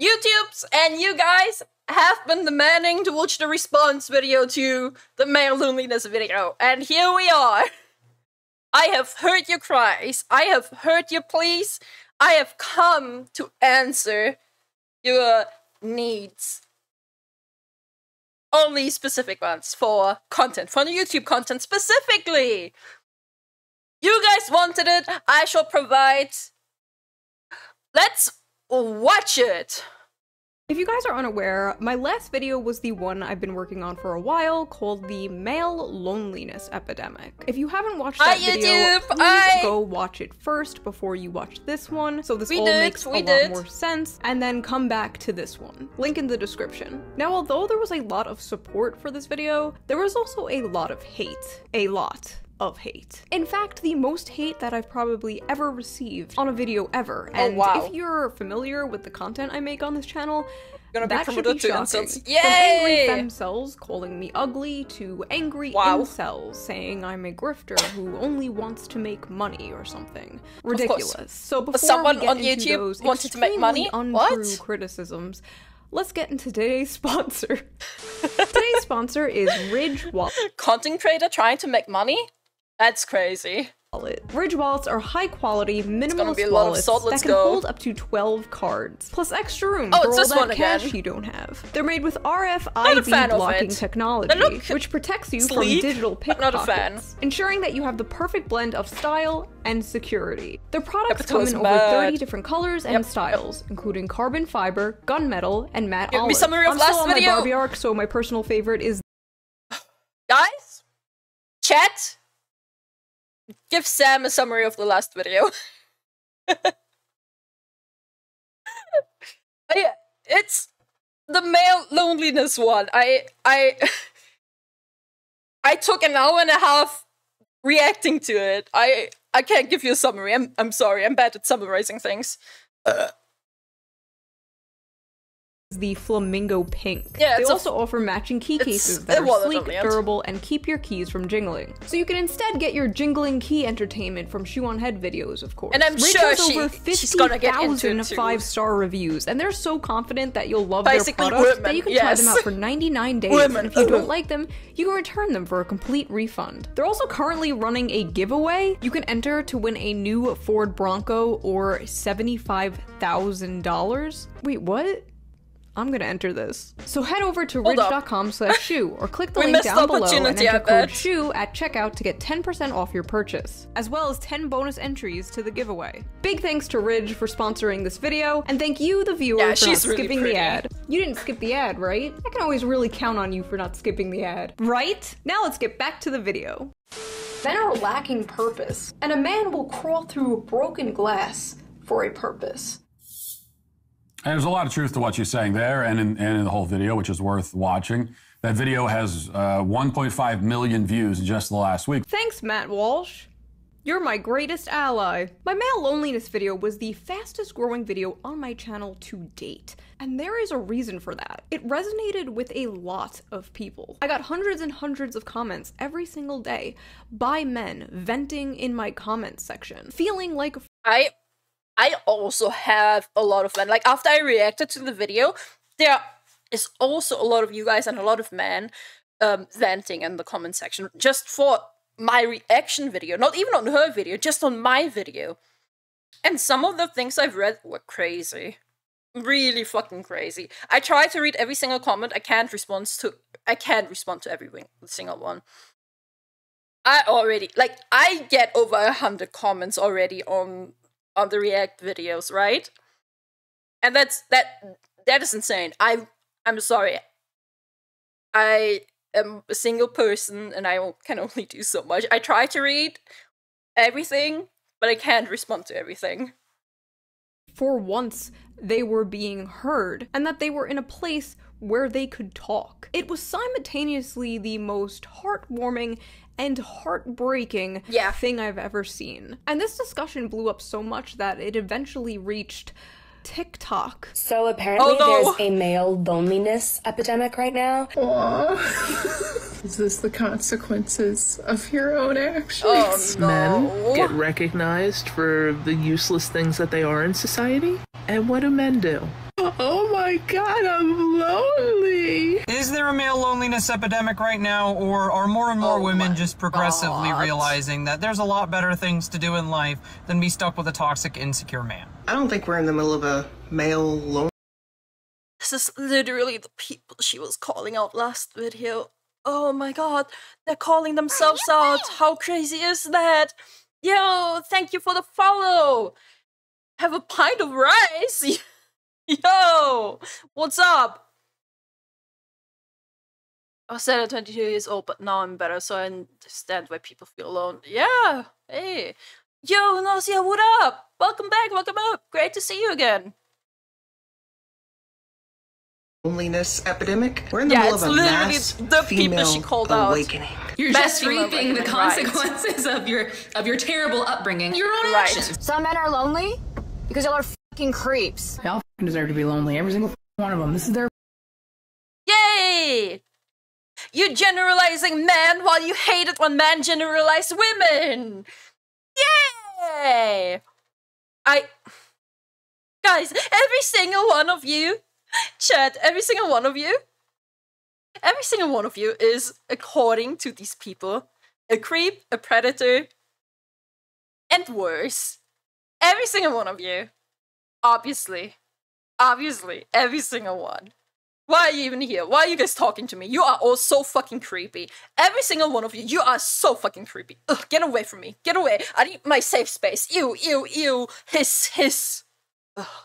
YouTubes and you guys have been demanding to watch the response video to the male loneliness video, and here we are. I have heard your cries, I have heard your pleas, I have come to answer your needs. Only specific ones for content, for the YouTube content specifically. You guys wanted it, I shall provide. Let's watch it. If you guys are unaware, my last video was the one I've been working on for a while called the Male Loneliness Epidemic. If you haven't watched that video, please go watch it first before you watch this one, so this all makes a lot more sense, and then come back to this one. Link in the description. Now, although there was a lot of support for this video, there was also a lot of hate. A lot of hate. In fact, the most hate that I've probably ever received on a video ever. And if you're familiar with the content I make on this channel, that should be shocking. Yay! From angry femcells calling me ugly to angry incels saying I'm a grifter who only wants to make money or something. Ridiculous. So before we get into those extremely untrue criticisms, let's get into today's sponsor. Today's sponsor is Ridge Wallet. Content creator trying to make money? That's crazy. Ridge wallets are high quality, minimalist wallets that can hold up to 12 cards, plus extra room for all that cash you don't have. They're made with RFID blocking technology, which protects you from digital pickpockets, ensuring that you have the perfect blend of style and security. Their products come in over 30 different colors and styles, including carbon fiber, gunmetal, and matte olive. I'm still on my Barbie arc, so my personal favorite is... Guys? Chat? Give Sam a summary of the last video. It's the male loneliness one. I took an hour and a half reacting to it. I can't give you a summary. I'm sorry. I'm bad at summarizing things. The flamingo pink. They also offer matching key cases that are sleek, durable, and keep your keys from jingling. So you can instead get your jingling key entertainment from Shoe0nHead videos, of course. And I'm sure over 50,000 5-star reviews, and they're so confident that you'll love their products that you can try them out for 99 days, and if you don't like them, you can return them for a complete refund. They're also currently running a giveaway. You can enter to win a new Ford Bronco or $75,000. Wait, what? I'm gonna enter this. So head over to ridge.com/shoe or click the link down below and enter code SHOE at checkout to get 10% off your purchase, as well as 10 bonus entries to the giveaway. Big thanks to Ridge for sponsoring this video, and thank you, the viewer, for not skipping the ad. You didn't skip the ad, right? I can always really count on you for not skipping the ad, right? Now let's get back to the video. Men are lacking purpose, and a man will crawl through broken glass for a purpose. And there's a lot of truth to what you're saying there and in the whole video, which is worth watching. That video has 1.5 million views in just the last week. Thanks, Matt Walsh. You're my greatest ally. My male loneliness video was the fastest growing video on my channel to date. And there is a reason for that. It resonated with a lot of people. I got hundreds and hundreds of comments every single day by men venting in my comments section, feeling like I also have a lot of men. Like, after I reacted to the video, there is also a lot of you guys and a lot of men venting in the comment section just for my reaction video. Not even on her video, just on my video. And some of the things I've read were crazy. Really fucking crazy. I try to read every single comment. I can't respond to every single one. I get over 100 comments already on the react videos, right? And that is insane. I'm sorry. I am a single person and I can only do so much. I try to read everything, but I can't respond to everything. For once, they were being heard, and that they were in a place where they could talk. It was simultaneously the most heartwarming and heartbreaking thing I've ever seen. And this discussion blew up so much that it eventually reached TikTok. So apparently there's a male loneliness epidemic right now. Is this the consequences of your own actions? Oh, no. Men get recognized for the useless things that they are in society? And what do men do? Oh my God, I'm lonely. Is there a male loneliness epidemic right now, or are more and more women just progressively realizing that there's a lot better things to do in life than be stuck with a toxic, insecure man? I don't think we're in the middle of a male loneliness. This is literally the people she was calling out last video. Oh my God, they're calling themselves out. How crazy is that? Yo, thank you for the follow. Have a pint of rice. Yo, what's up? I said I'm 22 years old, but now I'm better, so I understand why people feel alone. Yeah, hey. Yo, Nausea, what up? Welcome back, welcome up. Great to see you again. Loneliness epidemic. We're in the middle of a mass female awakening. You're just reaping the consequences of your terrible upbringing. Your own actions. Some men are lonely because y'all are fucking creeps. Y'all fucking deserve to be lonely. Every single one of them. This is their. Yay! You're generalizing men while you hate it when men generalize women. Yay! Guys, every single one of you. Chat, every single one of you is, according to these people, a creep, a predator, and worse. Every single one of you. Obviously. Obviously. Every single one. Why are you even here? Why are you guys talking to me? You are all so fucking creepy. Every single one of you. You are so fucking creepy. Ugh, get away from me. Get away. I need my safe space. Ew, ew, ew. Hiss, hiss. Ugh.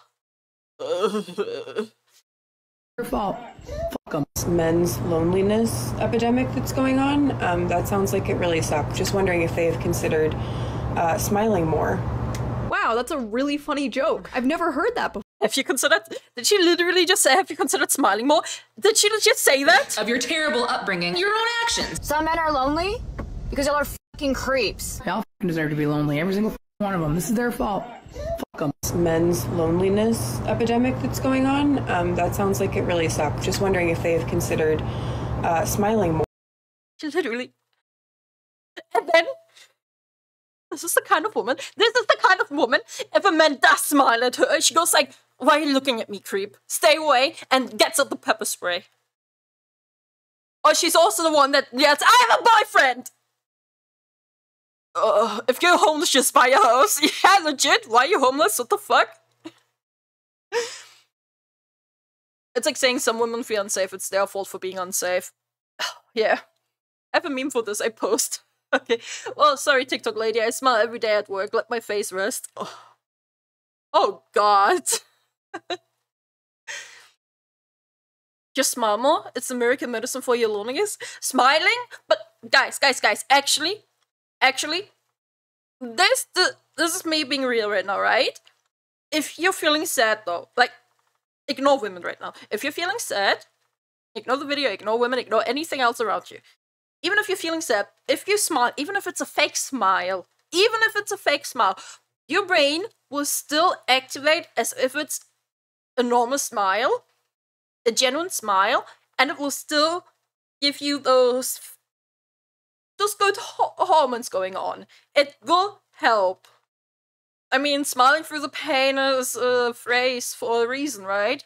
Your fault. Fuck them. Men's loneliness epidemic that's going on. That sounds like it really sucks. Just wondering if they have considered smiling more. Wow, that's a really funny joke. I've never heard that before. Have you considered? Did she literally just say, "Have you considered smiling more"? Did she just say that? Of your terrible upbringing, your own actions. Some men are lonely because y'all are fucking creeps. Y'all fucking deserve to be lonely. Every single one of them. This is their fault. Fuck them. Men's loneliness epidemic that's going on. That sounds like it really sucks. Just wondering if they have considered smiling more. Literally. And then, this is the kind of woman. If a man does smile at her, she goes like, "Why are you looking at me, creep? Stay away," and gets out the pepper spray. Or she's also the one that yells, "I have a boyfriend!" If you're homeless, just buy a house. Yeah, legit. Why are you homeless? What the fuck? It's like saying some women feel unsafe. It's their fault for being unsafe. Yeah. I have a meme for this. I post. Okay. Well, sorry, TikTok lady. I smile every day at work. Let my face rest. Oh God. Just smile more. It's the miracle medicine for your loneliness. Smiling? But guys, actually, this is me being real right now, right? If you're feeling sad though, like, ignore women right now. If you're feeling sad, ignore the video, ignore women, ignore anything else around you. Even if you're feeling sad, if you smile, even if it's a fake smile, your brain will still activate as if it's a normal smile, a genuine smile, and it will still give you those good hormones going on. It will help. I mean, smiling through the pain is a phrase for a reason, right?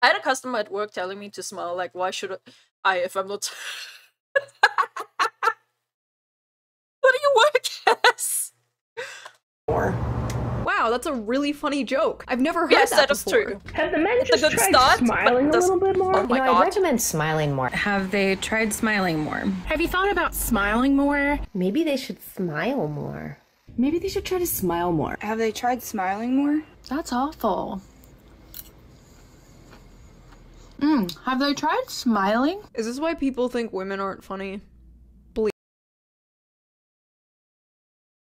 I had a customer at work telling me to smile. Like, why should I if I'm not? What do you work as? Wow, that's a really funny joke. I've never heard that before. Yes, that is true. Have the men just tried smiling a little bit more? Oh my God. I recommend smiling more. Have they tried smiling more? Have you thought about smiling more? Maybe they should smile more. Maybe they should try to smile more. Have they tried smiling more? That's awful. Have they tried smiling? Is this why people think women aren't funny? Believe.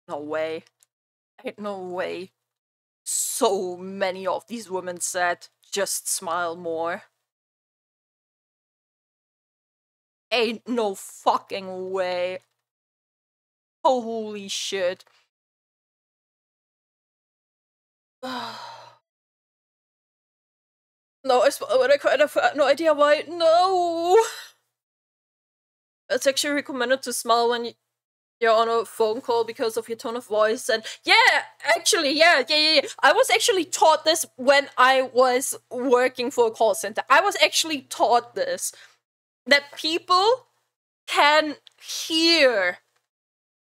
No way. No way. So many of these women said, just smile more. Ain't no fucking way. Holy shit. No, I kind of had no idea why. No! It's actually recommended to smile when you're on a phone call because of your tone of voice. And yeah. I was actually taught this when I was working for a call center. I was actually taught this, that people can hear,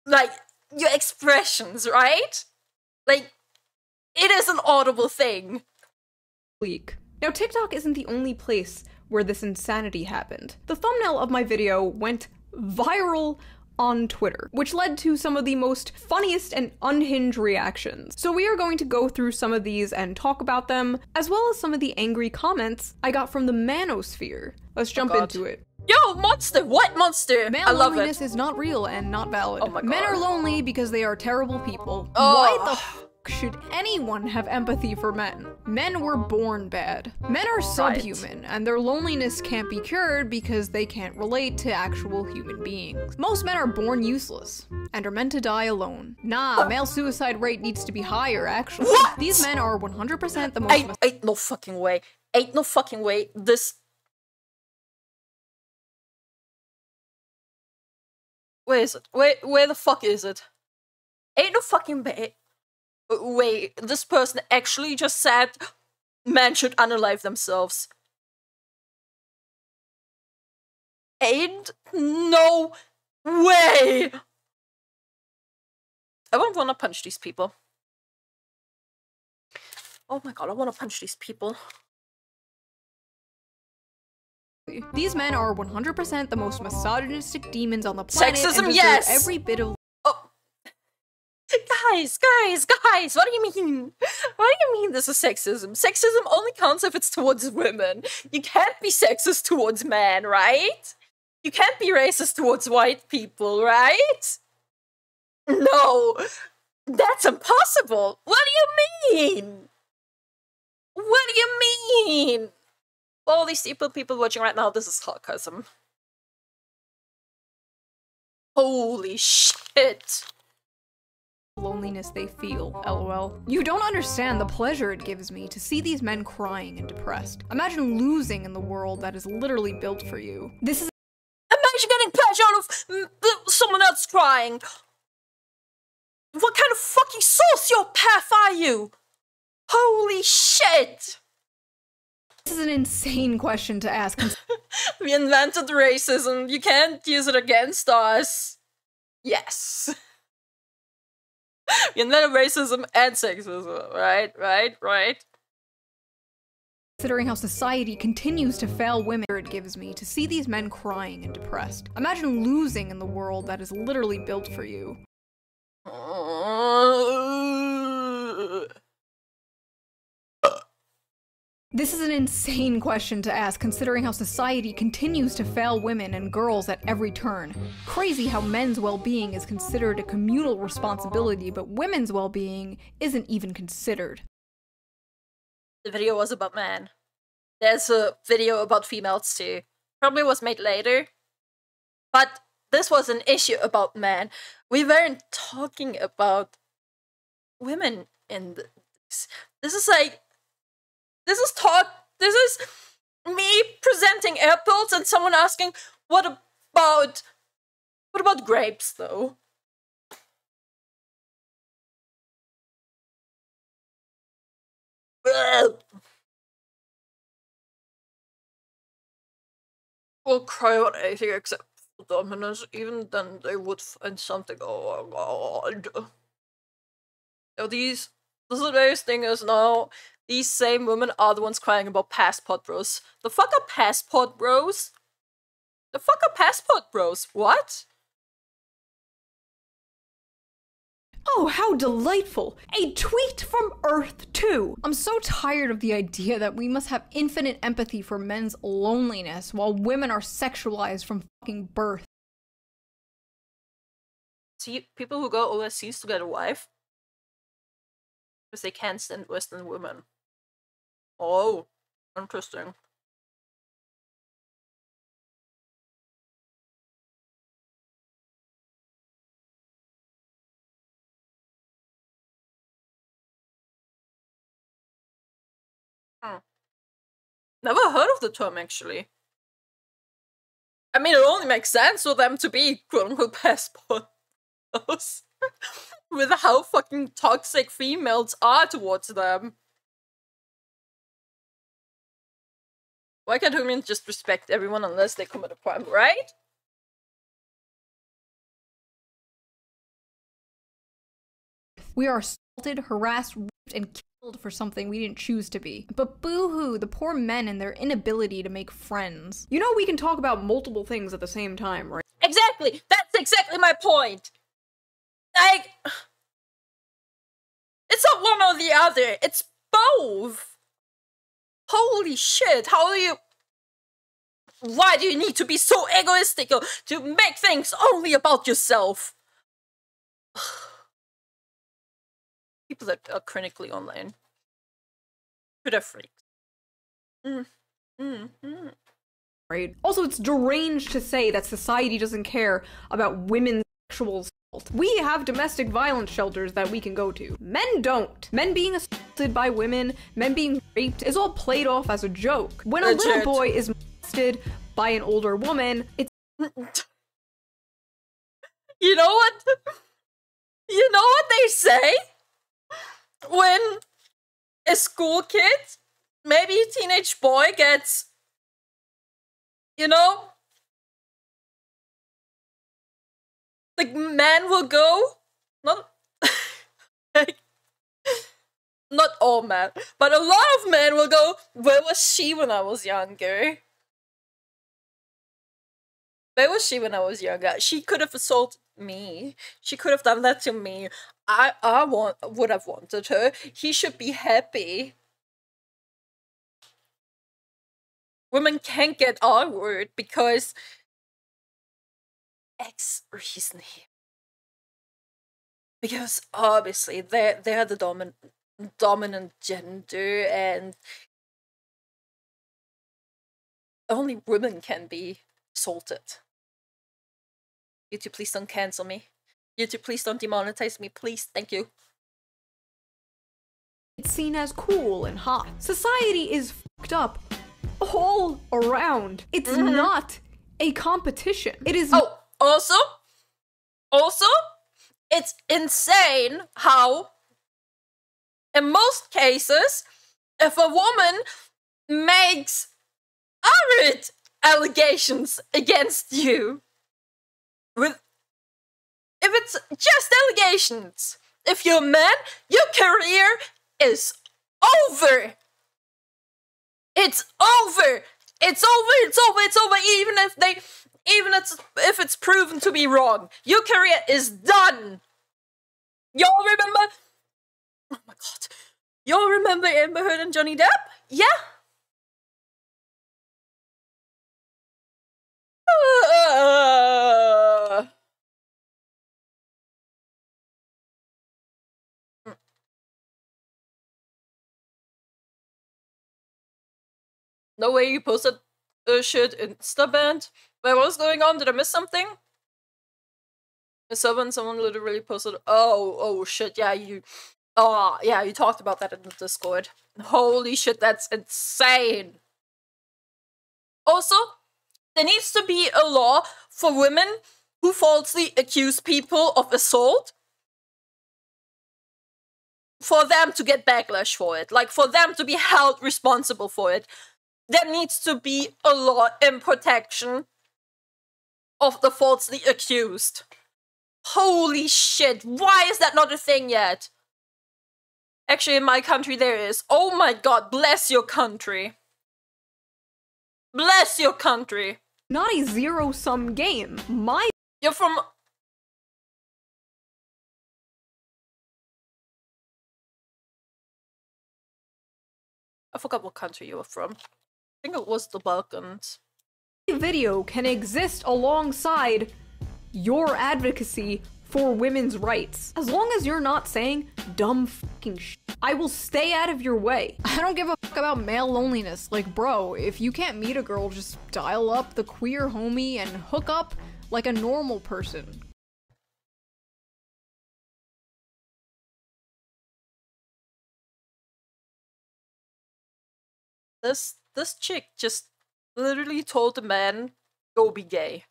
like, your expressions, right? Like, it is an audible thing. Weak. Now, TikTok isn't the only place where this insanity happened. The thumbnail of my video went viral on Twitter, which led to some of the most funniest and unhinged reactions. So we are going to go through some of these and talk about them, as well as some of the angry comments I got from the manosphere. Let's jump into it. Yo, monster! What monster? Man, I love it. Loneliness is not real and not valid. Oh my God. Men are lonely because they are terrible people. Oh. Why the f should anyone have empathy for men? Men were born bad. Men are subhuman, and their loneliness can't be cured because they can't relate to actual human beings. Most men are born useless and are meant to die alone. Nah, male suicide rate needs to be higher, actually. What? These men are 100% the most- ain't no fucking way. Ain't no fucking way. This- Where is it? Where the fuck is it? Ain't no fucking way. Wait, this person actually just said men should unalive themselves. Ain't no way. I won't want to punch these people. Oh my God, I want to punch these people. These men are 100% the most misogynistic demons on the planet. Sexism, and yes! Every bit of- Oh. Guys, what do you mean? What do you mean this is sexism? Sexism only counts if it's towards women. You can't be sexist towards men, right? You can't be racist towards white people, right? No. That's impossible. What do you mean? What do you mean? All these people watching right now, this is sarcasm. Holy shit. Loneliness they feel, lol. You don't understand the pleasure it gives me to see these men crying and depressed. Imagine losing in the world that is literally built for you. This is- Imagine getting pleasure out of someone else crying. What kind of fucking sociopath are you? Holy shit. This is an insane question to ask. We invented racism. You can't use it against us. Yes. We invented racism and sexism, right? Considering how society continues to fail women, it gives me to see these men crying and depressed. Imagine losing in the world that is literally built for you. This is an insane question to ask, considering how society continues to fail women and girls at every turn. Crazy how men's well-being is considered a communal responsibility, but women's well-being isn't even considered. The video was about men. There's a video about females too. Probably was made later. But this was an issue about men. We weren't talking about women in this. This is like... This is me presenting apples and someone asking, what about grapes though? We'll cry on anything except for dominance, even then they would find something, oh God. Now this today's thing is now, these same women are the ones crying about passport bros. The fuck are passport bros? The fuck are passport bros? What? Oh, how delightful! A tweet from Earth 2! I'm so tired of the idea that we must have infinite empathy for men's loneliness while women are sexualized from fucking birth. See, people who go overseas to get a wife, because they can't stand Western women. Oh, interesting. Never heard of the term, actually. I mean, it only makes sense for them to be quote-unquote passport videos with how fucking toxic females are towards them. Why can't humans just respect everyone unless they commit a crime, right? We are assaulted, harassed, raped, and killed for something we didn't choose to be. But boo-hoo, the poor men and their inability to make friends. You know we can talk about multiple things at the same time, right? Exactly! That's exactly my point! Like... it's not one or the other, it's both! Holy shit, how do you... why do you need to be so egoistical to make things only about yourself? People that are clinically online. Could have freaks. Right. Also, it's deranged to say that society doesn't care about women's sexual assault. We have domestic violence shelters that we can go to. Men don't. Men being assaulted by women, men being raped, is all played off as a joke. When a little boy is molested by an older woman, it's... you know what? You know what they say? When a school kid, maybe a teenage boy, gets, you know, like, men will go, not, like, not all men, but a lot of men will go, where was she when I was younger? Where was she when I was younger? She could have assaulted me. She could have done that to me. I would have wanted her. He should be happy. Women can't get our word because X reason here. Because obviously they're the dominant gender, and only women can be assaulted. YouTube, please don't cancel me. YouTube, please don't demonetize me, please. Thank you. It's seen as cool and hot. Society is fucked up all around. It's not a competition. It is. Oh, also, it's insane how, in most cases, if a woman makes arid allegations against you, if it's just allegations, if you're a man, your career is over. It's over. It's over. It's over. It's over. Even if it's proven to be wrong, your career is done. Y'all remember? Oh my god. Y'all remember Amber Heard and Johnny Depp? Yeah. No way you posted shit in Instaband. Wait, what was going on? Did I miss something? The server and someone literally posted. Oh shit, yeah, you talked about that in the Discord. Holy shit, that's insane. Also, there needs to be a law for women who falsely accuse people of assault, for them to get backlash for it, like for them to be held responsible for it. There needs to be a law in protection of the falsely accused. Holy shit, why is that not a thing yet? Actually, in my country there is. Oh my god, bless your country. Bless your country. Not a zero-sum game. You're from... I forgot what country you were from. I think it was the Balkans. Video can exist alongside your advocacy for women's rights. As long as you're not saying dumb fucking shit, I will stay out of your way. I don't give a fuck about male loneliness. Like, bro, if you can't meet a girl, just dial up the queer homie and hook up like a normal person. This chick just literally told the man, go be gay.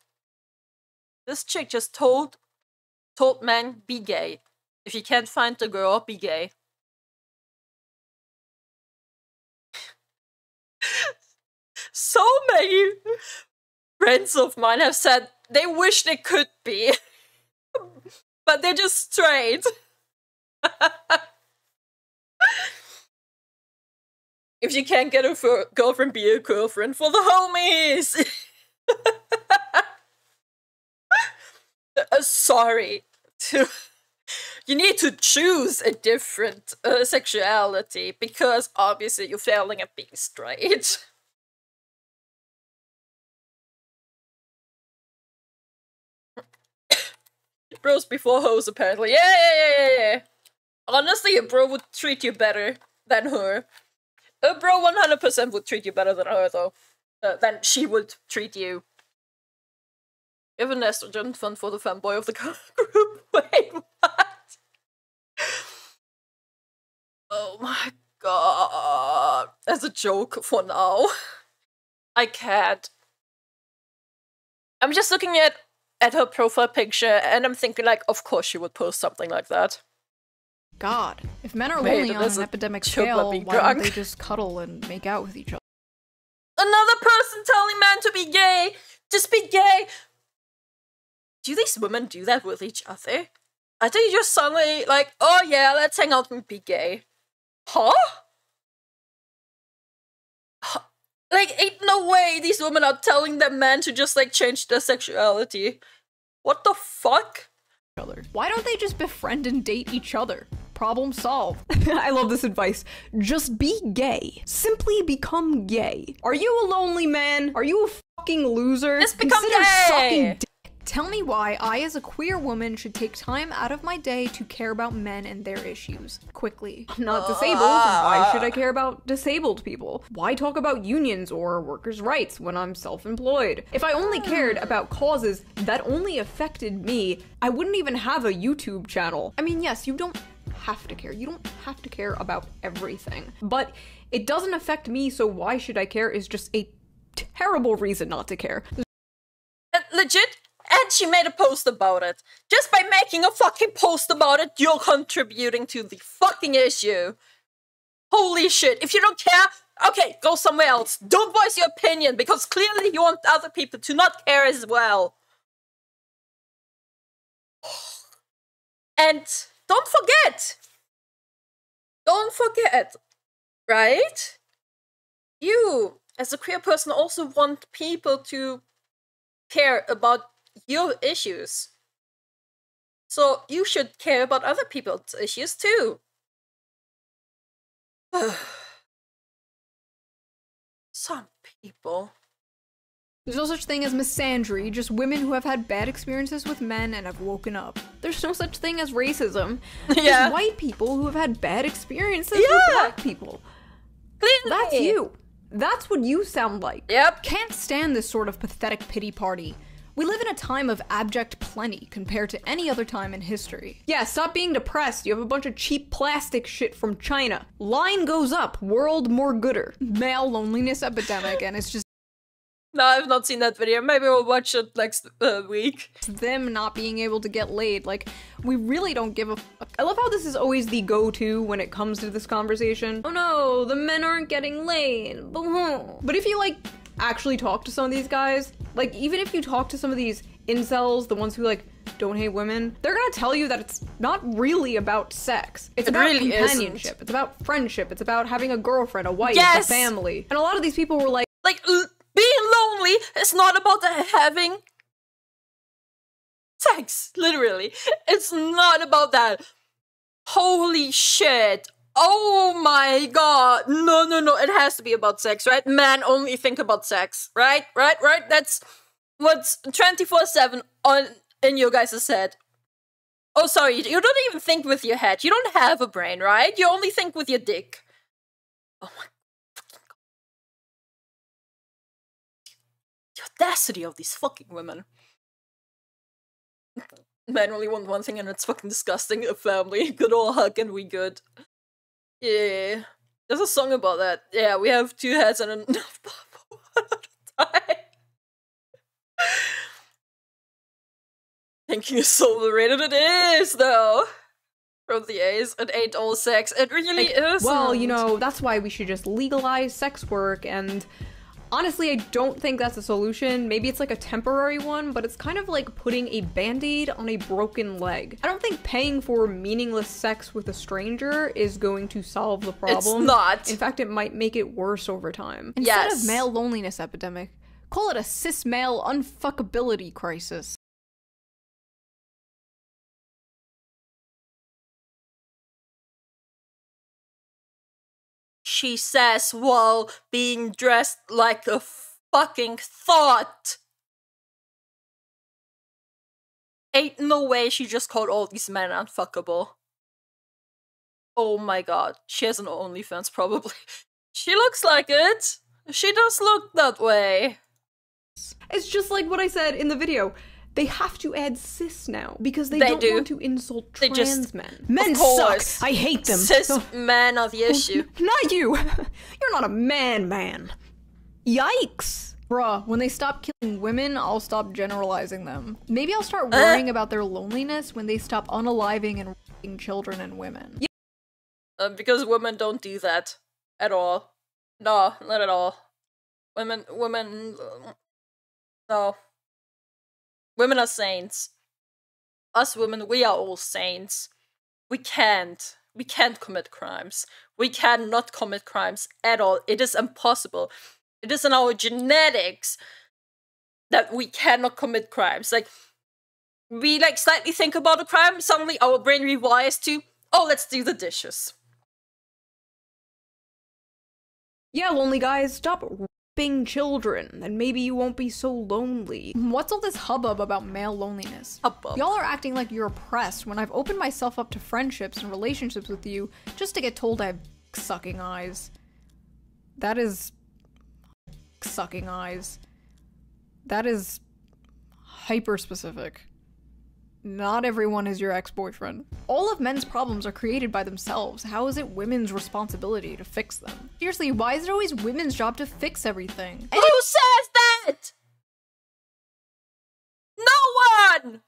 This chick just told told men, be gay. If you can't find the girl, be gay. So many friends of mine have said they wish they could be, but they're just straight. If you can't get a girlfriend, be a girlfriend for the homies. Sorry. You need to choose a different sexuality, because obviously you're failing at being straight. Bros before hoes, apparently. Yeah. Honestly, a bro would treat you better than her. A bro 100% would treat you better than her, though. Than she would treat you. Give an estrogen fund for the fanboy of the group. Wait, what? Oh my god. As a joke for now. I can't. I'm just looking at her profile picture and I'm thinking, like, of course she would post something like that. God, if men are only on an epidemic scale, why don't they just cuddle and make out with each other? Another person telling men to be gay! Just be gay! Do these women do that with each other? I think you're suddenly like, oh yeah, let's hang out and be gay. Huh? Like, ain't no way these women are telling their men to just, like, change their sexuality. What the fuck? Why don't they just befriend and date each other? Problem solved. I love this advice. Just be gay. Simply become gay. Are you a lonely man? Are you a fucking loser? Just become gay! Sucking dick. Tell me why I, as a queer woman, should take time out of my day to care about men and their issues. Quickly. I'm not disabled. Why should I care about disabled people? Why talk about unions or workers' rights when I'm self-employed? If I only cared about causes that only affected me, I wouldn't even have a YouTube channel. I mean, yes, you don't have to care. You don't have to care about everything. But it doesn't affect me, so why should I care is just a terrible reason not to care. Legit? And she made a post about it. Just by making a fucking post about it, you're contributing to the fucking issue. Holy shit. If you don't care, okay, go somewhere else. Don't voice your opinion, because clearly you want other people to not care as well. And don't forget. Don't forget. Right? You, as a queer person, also want people to care about your issues. So you should care about other people's issues too. Some people. There's no such thing as misandry, just women who have had bad experiences with men and have woken up. There's no such thing as racism. Yeah. There's white people who have had bad experiences with black people. Clearly. That's you. That's what you sound like. Yep. Can't stand this sort of pathetic pity party. We live in a time of abject plenty compared to any other time in history. Yeah, stop being depressed. You have a bunch of cheap plastic shit from China. Line goes up. World more gooder. Male loneliness epidemic, and it's just... No, I've not seen that video. Maybe we'll watch it next week. Them not being able to get laid. Like, we really don't give a fuck. I love how this is always the go-to when it comes to this conversation. Oh no, the men aren't getting laid. But if you, like, actually talk to some of these guys, like, even if you talk to some of these incels, the ones who, like, don't hate women, they're gonna tell you that it's not really about sex. It's about companionship. It's about friendship. It's about having a girlfriend, a wife, a family. And a lot of these people were like... being lonely is not about having sex, literally. It's not about that. Holy shit. Oh my god. No. It has to be about sex, right? Men only think about sex, right? That's what's 24/7 in your guys' head. Oh, sorry. You don't even think with your head. You don't have a brain, right? You only think with your dick. Oh my god. Audacity of these fucking women. Men only want one thing, and it's fucking disgusting. A family. Good old hug and we good. Yeah. There's a song about that. Yeah, we have two heads and enough for one at a time. thinking is so overrated. It is, though. From the A's, it ain't all sex. It really isn't. Well, you know, that's why we should just legalize sex work, and honestly, I don't think that's a solution. Maybe it's like a temporary one, but it's kind of like putting a band-aid on a broken leg. I don't think paying for meaningless sex with a stranger is going to solve the problem. It's not. In fact, it might make it worse over time. Instead of male loneliness epidemic, call it a cis male unfuckability crisis. She says while being dressed like a fucking thought. Ain't no way she just called all these men unfuckable. Oh my god, she has an OnlyFans probably. She looks like it. She does look that way. It's just like what I said in the video. They have to add cis now because they don't want to insult trans men. Men suck. I hate them. Cis men are the issue. Not you. You're not a man, man. Yikes. Bruh, when they stop killing women, I'll stop generalizing them. Maybe I'll start worrying about their loneliness when they stop unaliving and raping children and women. Yeah. Because women don't do that at all. No, not at all. Women, no. Women are saints. Us women, we are all saints. We can't commit crimes. We cannot commit crimes at all. It is impossible. It is in our genetics that we cannot commit crimes. Like, we like slightly think about a crime, suddenly our brain rewires to, oh, let's do the dishes. Yeah, lonely guys, stop being children, and maybe you won't be so lonely. What's all this hubbub about male loneliness? Hubbub. Y'all are acting like you're oppressed when I've opened myself up to friendships and relationships with you just to get told I have sucking eyes. That is sucking eyes. That is hyper specific. Not everyone is your ex-boyfriend. All of men's problems are created by themselves. How is it women's responsibility to fix them? Seriously, why is it always women's job to fix everything? And who says that? No one!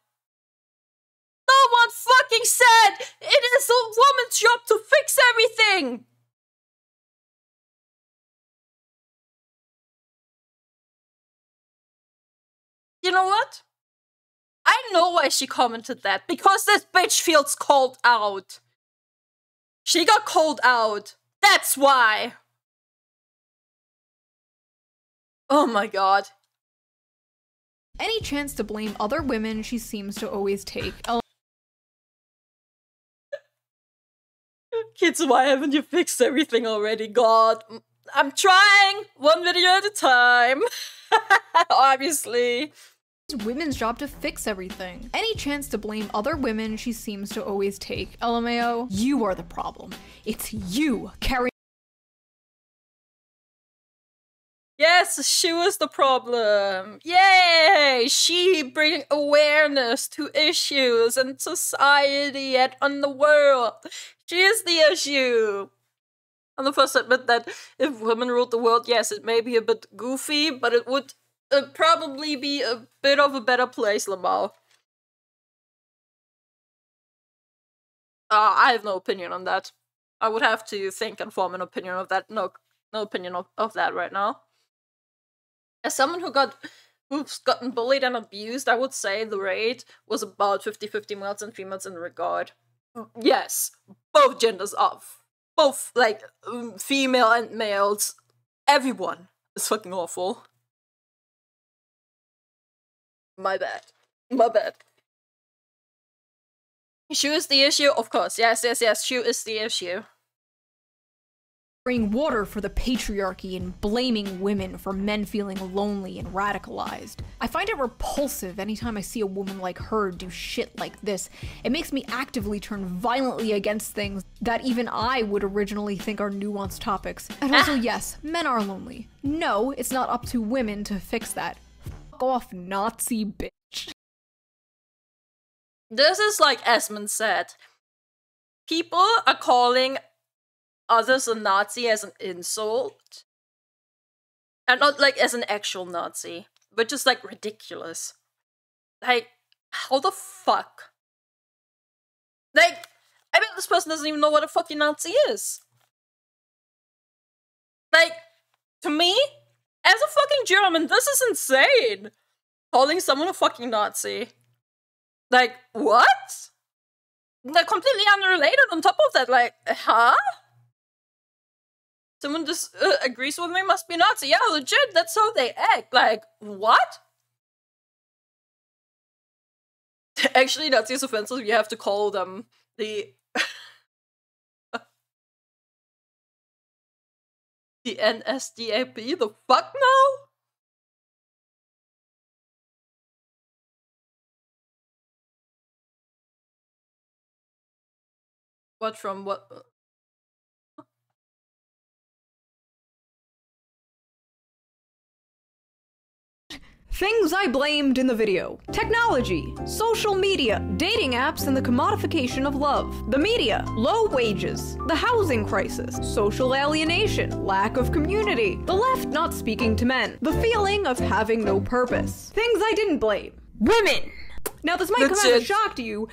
No one fucking said it is a woman's job to fix everything! You know what? I know why she commented that, because this bitch feels called out. She got called out. That's why. Oh my god. Any chance to blame other women she seems to always take. Kids, why haven't you fixed everything already? God, I'm trying one video at a time. Obviously. It's women's job to fix everything. Any chance to blame other women she seems to always take. LMAO, you are the problem. It's you carrying. Yes, she was the problem. Yay! She brings awareness to issues in society and on the world. She is the issue. I'm the first to admit that if women ruled the world, yes, it may be a bit goofy, but it would probably be a bit of a better place, Lamal. I have no opinion on that. I would have to think and form an opinion of that. No opinion of that right now. As someone who's gotten bullied and abused, I would say the rate was about 50-50 males and females in regard. Yes, both genders off. Both, like, female and males. Everyone is fucking awful. My bad. My bad. Shoe is the issue? Of course. Yes, yes, yes. Shoe is the issue. Bring water for the patriarchy and blaming women for men feeling lonely and radicalized. I find it repulsive anytime I see a woman like her do shit like this. It makes me actively turn violently against things that even I would originally think are nuanced topics. And also, yes, men are lonely. No, it's not up to women to fix that. Off, Nazi bitch. This is like Esmond said. People are calling others a Nazi as an insult. And not like as an actual Nazi. But just like ridiculous. Like, How the fuck? Like, I bet this person doesn't even know what a fucking Nazi is. Like, to me, as a fucking German, this is insane. Calling someone a fucking Nazi. Like, what? They're completely unrelated on top of that, like, huh? Someone just agrees with me, must be Nazi. Yeah, legit, that's how they act. Like, what? Actually, Nazi is offensive. You have to call them the... the NSDAP? The fuck now? What from what? Things I blamed in the video. Technology, social media, dating apps and the commodification of love, the media, low wages, the housing crisis, social alienation, lack of community, the left not speaking to men, the feeling of having no purpose. Things I didn't blame. Women! Now this might come as a shock to you,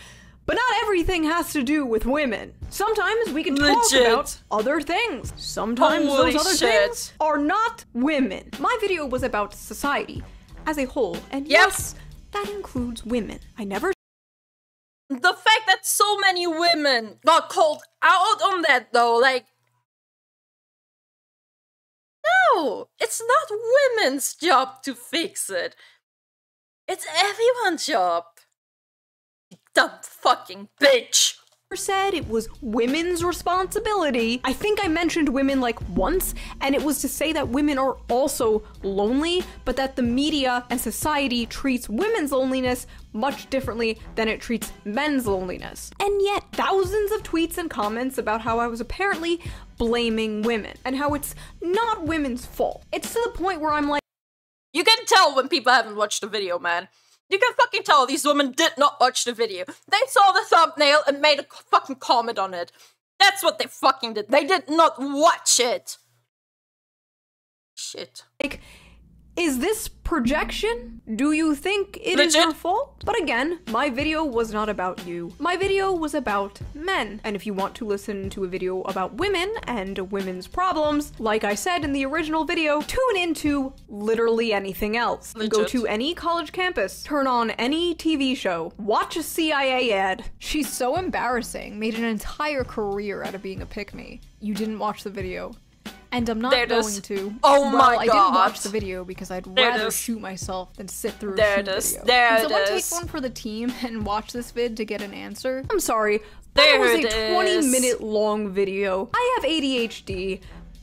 but not everything has to do with women. Sometimes we can talk about other things. Sometimes those other things are not women. My video was about society as a whole, and yes, that includes women. I never— the fact that so many women got called out on that though, like... No! It's not women's job to fix it. It's everyone's job. Dumb fucking bitch said it was women's responsibility. I think I mentioned women like once, and it was to say that women are also lonely, but that the media and society treats women's loneliness much differently than it treats men's loneliness. And yet thousands of tweets and comments about how I was apparently blaming women and how it's not women's fault. It's to the point where I'm like, you can tell when people haven't watched the video, man. You can fucking tell these women did not watch the video. They saw the thumbnail and made a fucking comment on it. That's what they fucking did. They did not watch it. Shit. Like, is this projection? Do you think it is your fault? But again, my video was not about you. My video was about men. And if you want to listen to a video about women and women's problems, like I said in the original video, tune into literally anything else. Go to any college campus, turn on any TV show, watch a CIA ad. She's so embarrassing, made an entire career out of being a pick-me. You didn't watch the video. And I'm not going to. Oh my god! I didn't watch the video because I'd rather shoot myself than sit through a video. Can someone take one for the team and watch this vid to get an answer? I'm sorry, but it was a 20-minute long video. I have ADHD,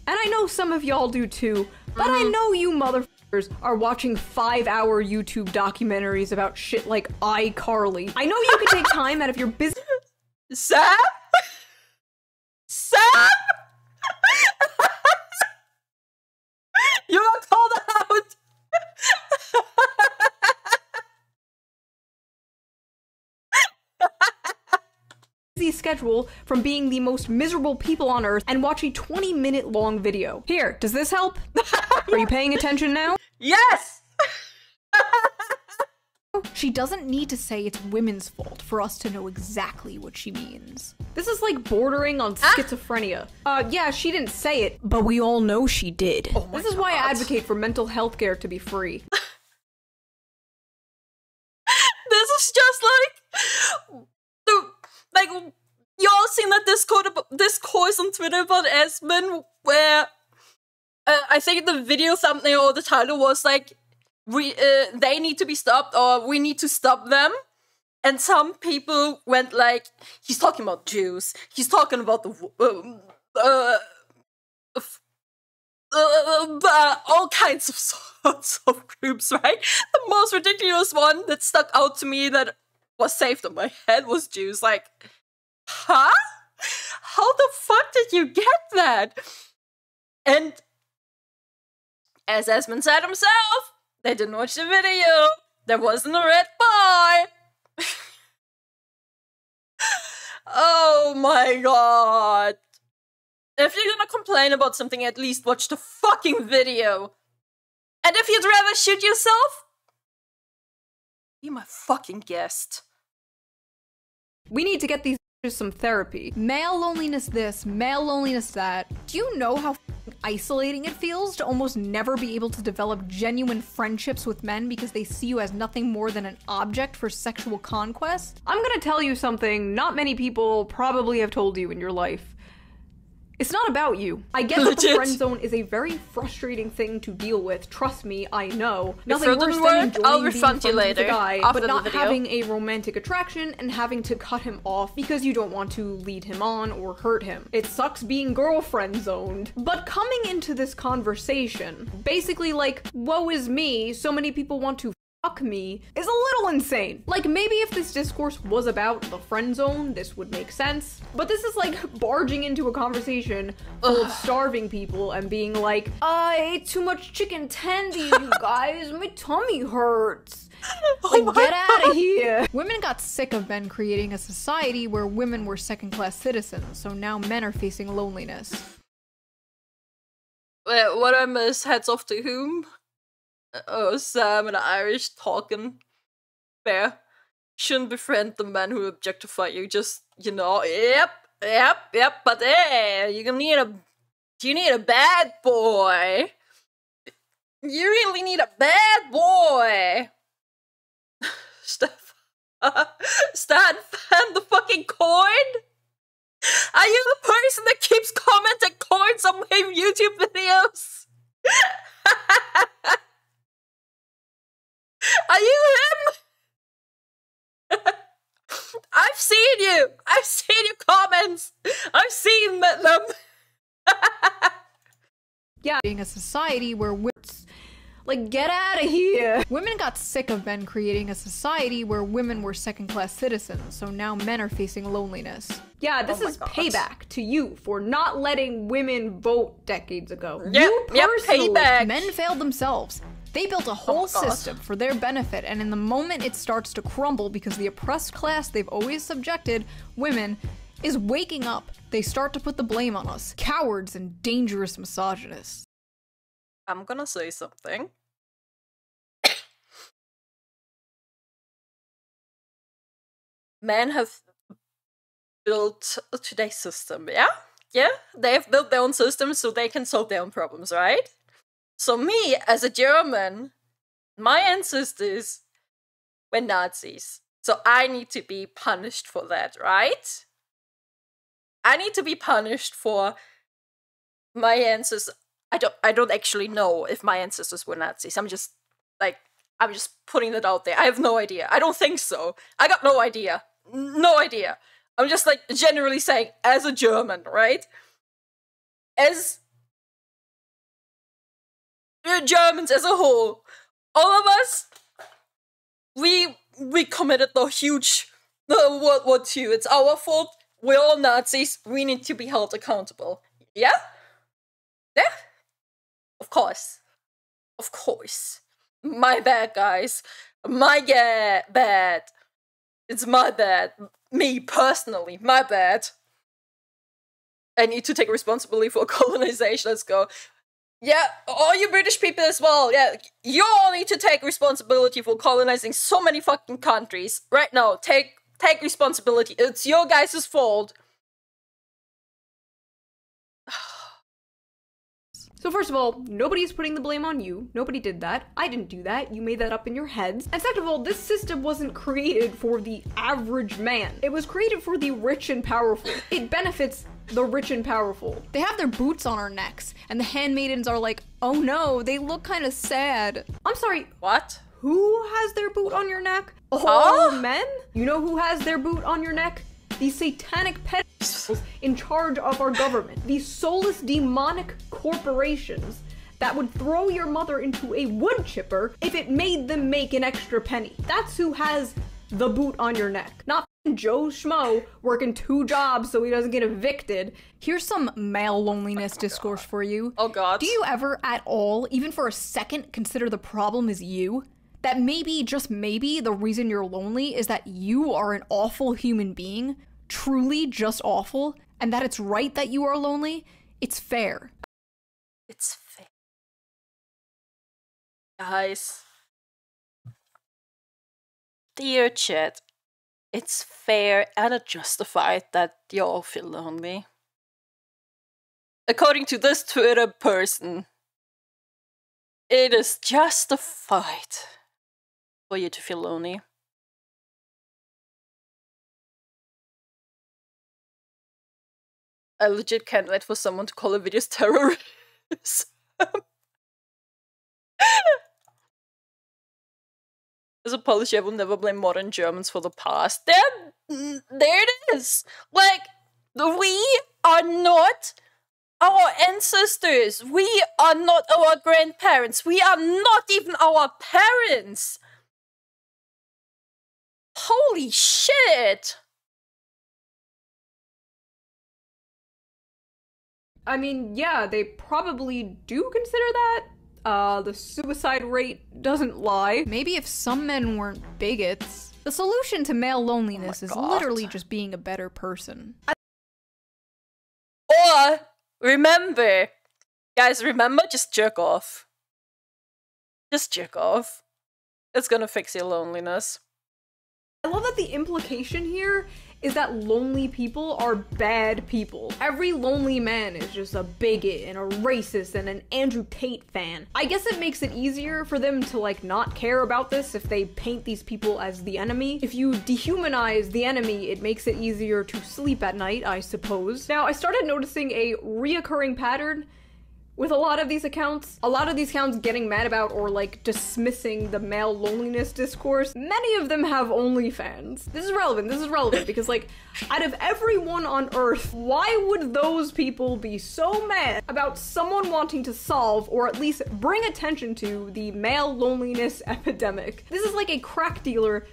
and I know some of y'all do too. But I know you motherfuckers are watching 5-hour YouTube documentaries about shit like iCarly. I know you can take time out of your busy. Sam? Sam? You're not called out! Busy schedule from being the most miserable people on earth and watch a 20-minute long video. Here, does this help? Are you paying attention now? Yes! She doesn't need to say it's women's fault for us to know exactly what she means. This is like bordering on schizophrenia. Yeah, she didn't say it, but we all know she did. Oh my god. This is why I advocate for mental health care to be free. This is just like... y'all seen that discourse on Twitter about Esmond where... I think the video thumbnail or the title was like, they need to be stopped, or we need to stop them. And some people went like, he's talking about Jews. He's talking about the all kinds of sorts of groups, right? The most ridiculous one that stuck out to me that was saved in my head was Jews. Like, huh? How the fuck did you get that? And as Esmond said himself, they didn't watch the video. There wasn't a red bar. Oh my god. If you're gonna complain about something, at least watch the fucking video. And if you'd rather shoot yourself, Be my fucking guest. We need to get these bitches some therapy. Male loneliness this, male loneliness that. Do you know how isolating it feels to almost never be able to develop genuine friendships with men because they see you as nothing more than an object for sexual conquest? I'm gonna tell you something not many people probably have told you in your life. It's not about you. I guess that the friend zone is a very frustrating thing to deal with. Trust me, I know. Nothing worse than enjoying being friends with a guy, but not having a romantic attraction and having to cut him off because you don't want to lead him on or hurt him. It sucks being girlfriend zoned. But coming into this conversation, basically like, woe is me, so many people want to fuck me, is a little insane. Like, maybe if this discourse was about the friend zone, this would make sense. But this is like barging into a conversation full of starving people and being like, I ate too much chicken tendy, you guys, my tummy hurts. Like, oh, get out of here. Women got sick of men creating a society where women were second-class citizens, so now men are facing loneliness. Wait, what are Miss Heads Off to Whom? Oh, Sam and Irish talking. Fair. Shouldn't befriend the men who objectify you. Just, you know, yep. But hey, you need a bad boy. You really need a bad boy. Stan, fan the fucking coin? Are you the person that keeps commenting coins on my YouTube videos? Are you him? I've seen you! I've seen your comments! I've seen them! Yeah, being a society where like, get out of here! Women got sick of men creating a society where women were second-class citizens, so now men are facing loneliness. Yeah, this is payback to you for not letting women vote decades ago. Yep, you personally, payback. Men failed themselves. They built a whole system for their benefit, and in the moment it starts to crumble because the oppressed class they've always subjected, women, is waking up. They start to put the blame on us. Cowards and dangerous misogynists. I'm gonna say something. Men have built today's system, yeah? Yeah? They have built their own system so they can solve their own problems, right? So me, as a German, my ancestors were Nazis. So I need to be punished for that, right? I need to be punished for my ancestors. I don't actually know if my ancestors were Nazis. I'm just, like, I'm just putting that out there. I have no idea. I don't think so. I got no idea. No idea. I'm just, like, generally saying, as a German, right? As Germans as a whole, all of us, we committed the huge World War II. It's our fault. We're all Nazis. We need to be held accountable. Yeah? Yeah? Of course. Of course. My bad, guys. My bad. It's my bad. Me, personally. My bad. I need to take responsibility for colonization. Let's go. Yeah, all you British people as well. Yeah, you all need to take responsibility for colonizing so many fucking countries. Right now, take responsibility. It's your guys' fault. So first of all, nobody's putting the blame on you. Nobody did that. I didn't do that. You made that up in your heads. And second of all, this system wasn't created for the average man. It was created for the rich and powerful. It benefits the rich and powerful. They have their boots on our necks, and the handmaidens are like, oh no, they look kind of sad. I'm sorry, what? Who has their boot on your neck? All men? You know who has their boot on your neck? These satanic pedophiles in charge of our government. These soulless, demonic corporations that would throw your mother into a wood chipper if it made them make an extra penny. That's who has the boot on your neck. Not Joe Schmo working 2 jobs so he doesn't get evicted. Here's some male loneliness discourse for you. Oh God. Do you ever at all, even for a second, consider the problem is you? That maybe, just maybe, the reason you're lonely is that you are an awful human being? Truly just awful, and that it's right that you are lonely. It's fair. It's fair. Guys. Dear chat, it's fair and justified that y'all feel lonely. According to this Twitter person, it is justified for you to feel lonely. I legit can't wait for someone to call the videos terrorism. As a Polish, I will never blame modern Germans for the past. There it is! Like, we are not our ancestors. We are not our grandparents. We are not even our parents. Holy shit! I mean, yeah, they probably do consider that. The suicide rate doesn't lie. Maybe if some men weren't bigots. The solution to male loneliness is literally just being a better person. Or, remember, guys, remember, just jerk off. Just jerk off. It's gonna fix your loneliness. I love that the implication here is that lonely people are bad people. Every lonely man is just a bigot and a racist and an Andrew Tate fan. I guess it makes it easier for them to like not care about this if they paint these people as the enemy. If you dehumanize the enemy, it makes it easier to sleep at night, I suppose. Now, I started noticing a reoccurring pattern with a lot of these accounts. A lot of these accounts getting mad about or like dismissing the male loneliness discourse. Many of them have OnlyFans. This is relevant because like out of everyone on earth, why would those people be so mad about someone wanting to solve or at least bring attention to the male loneliness epidemic? This is like a crack dealer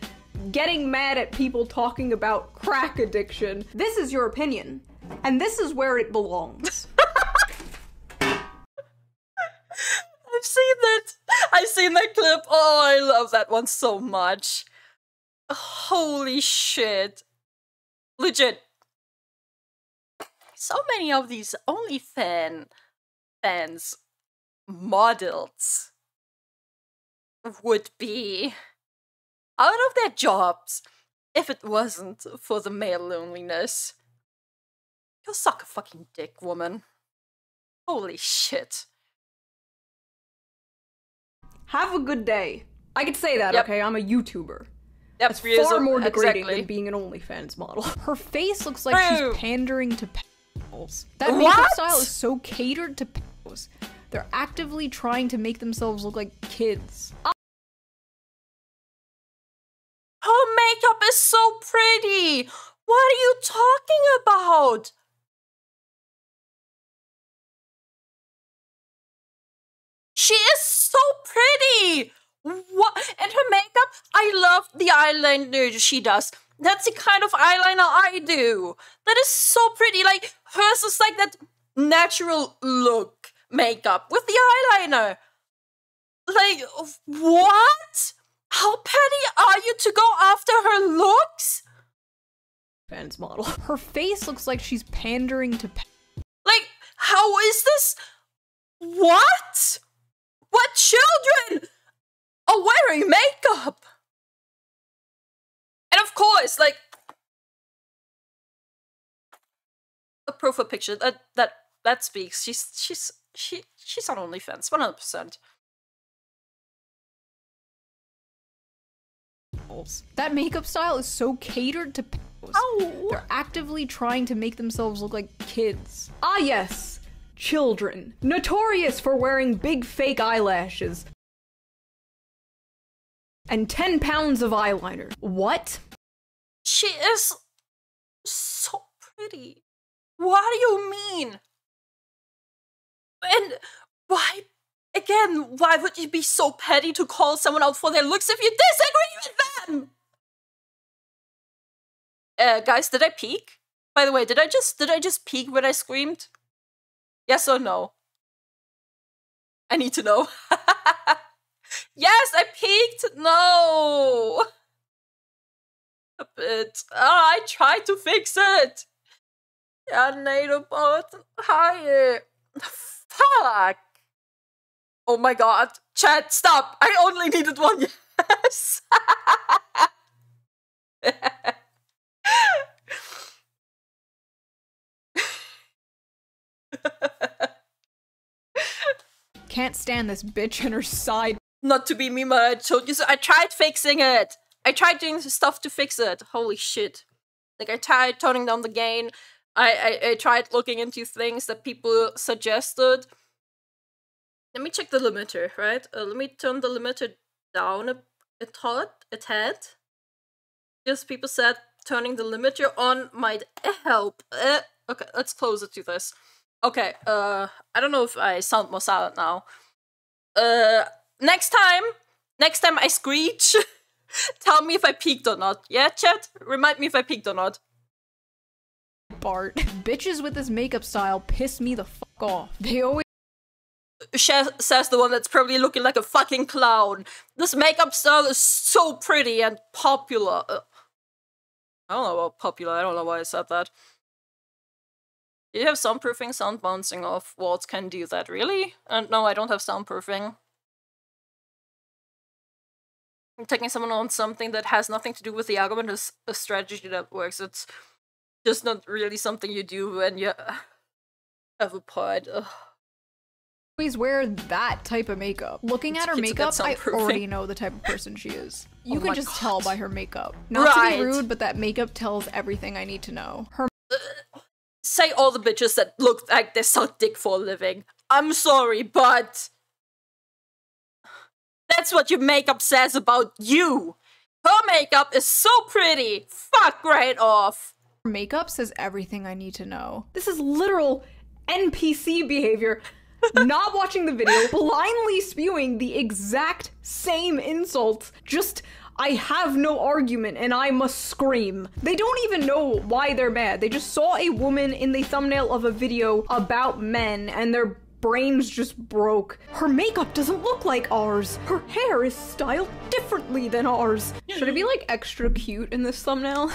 getting mad at people talking about crack addiction. This is your opinion and this is where it belongs. I've seen that clip. Oh, I love that one so much. Holy shit. Legit. So many of these OnlyFans models would be out of their jobs if it wasn't for the male loneliness. You suck a fucking dick, woman. Holy shit. Have a good day. I could say that, yep. Okay? I'm a YouTuber. Yep. That's far more degrading than being an OnlyFans model. Her face looks like she's pandering to pedos. That makeup style is so catered to pedos. They're actively trying to make themselves look like kids. Her makeup is so pretty! What are you talking about? She is so pretty! What? And her makeup? I love the eyeliner she does. That's the kind of eyeliner I do. That is so pretty. Like, hers is like that natural look makeup with the eyeliner. Like, what? How petty are you to go after her looks? Fans model. Her face looks like she's pandering to... Like, how is this? What? What children are wearing makeup? And of course, like a profile picture that speaks. She's on OnlyFans, 100%. That makeup style is so catered to pedos. Oh. They're actively trying to make themselves look like kids. Ah, yes. Children, notorious for wearing big fake eyelashes and 10 pounds of eyeliner. What? She is so pretty. What do you mean? And why, again, why would you be so petty to call someone out for their looks if you disagree with them? Guys, did I peek? By the way, did I just peek when I screamed? Yes or no? I need to know. Yes, I peeked. No. A bit. Oh, I tried to fix it. Yeah, NATO button higher. Fuck. Oh my god. Chat, stop. I only needed one. Yes. can't stand this bitch and her side. Not to be mean, but I told you so. I tried fixing it. I tried doing stuff to fix it. Holy shit. Like, I tried toning down the gain. I tried looking into things that people suggested. Let me check the limiter, right? Let me turn the limiter down a tad. Because people said turning the limiter on might help. Okay, let's close it to this. Okay, I don't know if I sound more silent now. Next time I screech, tell me if I peaked or not. Yeah, chat? Remind me if I peaked or not. Bart. Bitches with this makeup style piss me the fuck off. They always— says the one that's probably looking like a fucking clown. This makeup style is so pretty and popular. I don't know about popular, I don't know why I said that. You have soundproofing, sound bouncing off walls can do that, really? And no, I don't have soundproofing. I'm taking someone on something that has nothing to do with the argument is a strategy that works. It's just not really something you do when you have a pod. Ugh. Always wear that type of makeup. Looking at her makeup, I already know the type of person she is. You can just tell by her makeup. Not to be rude, but that makeup tells everything I need to know. Her— say all the bitches that look like they suck dick for a living. I'm sorry, but that's what your makeup says about you. Her makeup is so pretty. Fuck right off. Her makeup says everything I need to know. This is literal NPC behavior. Not watching the video, blindly spewing the exact same insults, just, I have no argument and I must scream. They don't even know why they're mad. They just saw a woman in the thumbnail of a video about men and their brains just broke. Her makeup doesn't look like ours. Her hair is styled differently than ours. Should it be like extra cute in this thumbnail?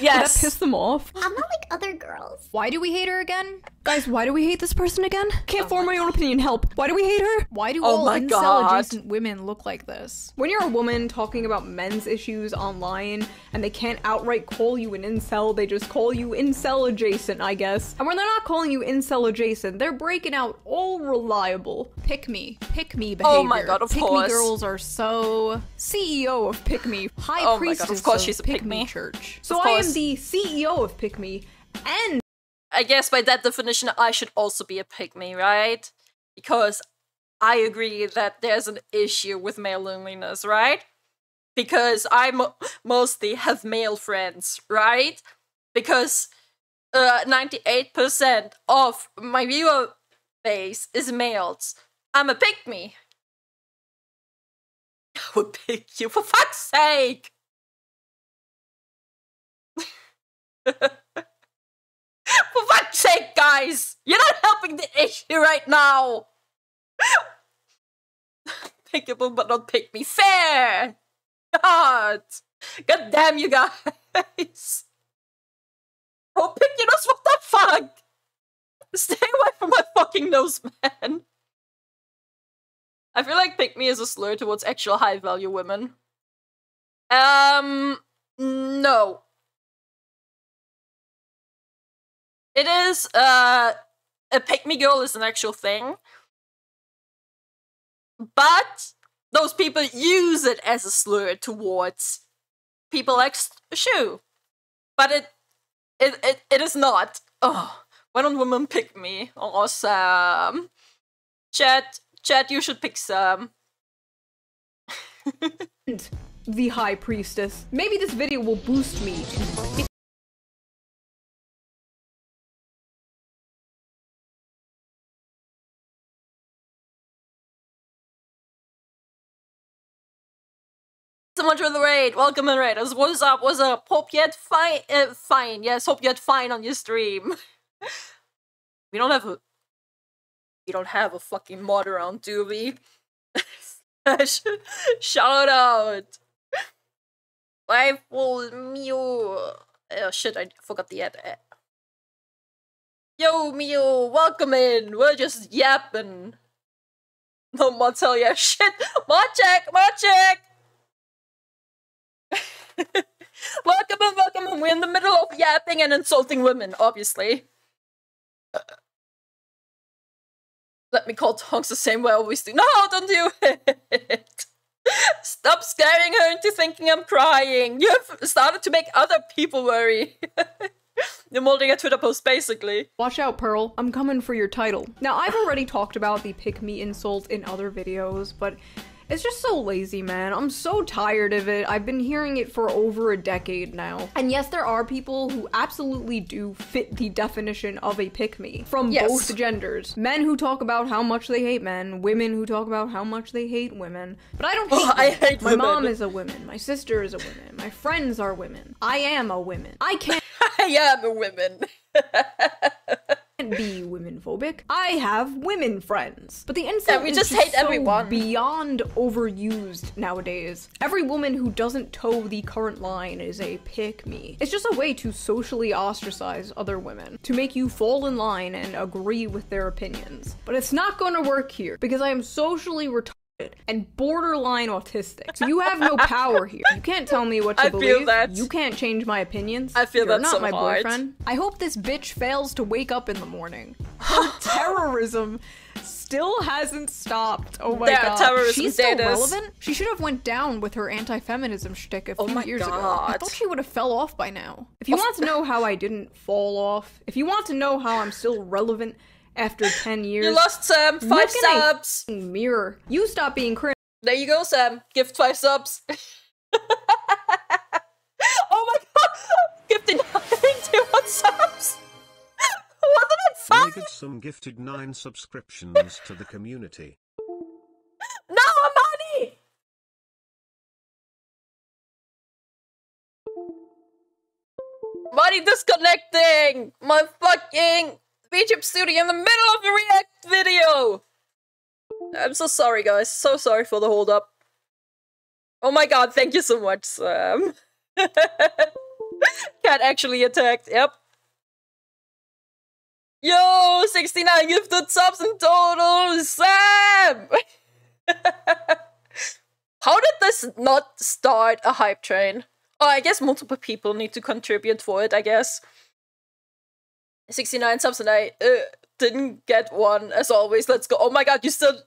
Yes. Would that piss them off? I'm not like other girls. Why do we hate her again? Guys, why do we hate this person again? Can't form my own opinion, help. Why do we hate her? Why do all incel adjacent women look like this? When you're a woman talking about men's issues online and they can't outright call you an incel, they just call you incel adjacent, I guess. And when they're not calling you incel adjacent, they're breaking out all reliable pick me behavior. Oh my god, of course. Pick me girls are so CEO of pick me, high priestess of course she's a pick me church. So I am the CEO of pick me, and I guess by that definition I should also be a pick me, right? Because I agree that there's an issue with male loneliness, right? Because I mostly have male friends, right? Because 98% of my viewer base is males. I'm a pick me. I would pick you for fuck's sake. For fuck's sake, guys, you're not helping the issue right now. Pickable but not pick me. Fair. God damn you guys. Oh, pick your nose, what the fuck? Stay away from my fucking nose, man. I feel like pick me is a slur towards actual high-value women. No. It is, a pick me girl is an actual thing. But those people use it as a slur towards people like Shoe. But it is not. Oh. Why don't women pick me? Or Sam? Chat, you should pick Sam. The high priestess. Maybe this video will boost me. So much for the raid. Welcome in, raiders. What is up? What's up? Hope you had fine. Yes, hope you had fine on your stream. We don't have a fucking mod around, do we? Shout out! Life will Mew. Oh shit, I forgot the ad. Yo Mew, welcome in! We're just yapping. No mod, tell ya shit! Mod check! Welcome in! We're in the middle of yapping and insulting women, obviously. Let me call Tonks the same way I always do. No, don't do it. Stop scaring her into thinking I'm crying. You've started to make other people worry. You're molding a Twitter post, basically. Watch out, Pearl. I'm coming for your title. Now, I've already talked about the pick-me insult in other videos, but it's just so lazy, man. I'm so tired of it. I've been hearing it for over a decade now. And yes, there are people who absolutely do fit the definition of a pick-me from both genders. Men who talk about how much they hate men, women who talk about how much they hate women. But I don't hate women. I hate women. My mom is a woman. My sister is a woman. My friends are women. I am a woman. I can't- I am a woman. Be women phobic. I have women friends. But the insult we just hate everyone. Beyond overused nowadays. Every woman who doesn't toe the current line is a pick me. It's just a way to socially ostracize other women, to make you fall in line and agree with their opinions. But it's not going to work here because I am socially retarded and borderline autistic. So you have no power here. You can't tell me what to believe. Feel that. You can't change my opinions. I feel that so hard. You're not my boyfriend. I hope this bitch fails to wake up in the morning. Terrorism still hasn't stopped. Oh my god. Terrorism she's still relevant? She should have went down with her anti-feminism shtick a few years ago. I thought she would have fell off by now. If you want to know how I didn't fall off, if you want to know how I'm still relevant after 10 years. You lost, Sam. 5 subs. Mirror. You stop being cringe. There you go, Sam. Give 5 subs. Oh my god. Gifted 91 subs. Wasn't it fun? Negative some gifted 9 subscriptions to the community. No, Amani! Amani disconnecting! My fucking Egypt studio in the middle of the react video. I'm so sorry, guys. So sorry for the hold up. Oh my god, thank you so much, Sam. Cat actually attacked. Yep. Yo, 69 gifted subs in total, Sam. How did this not start a hype train? Oh, I guess multiple people need to contribute for it, I guess. 69 subs and I didn't get one, as always. Let's go. Oh my god, you still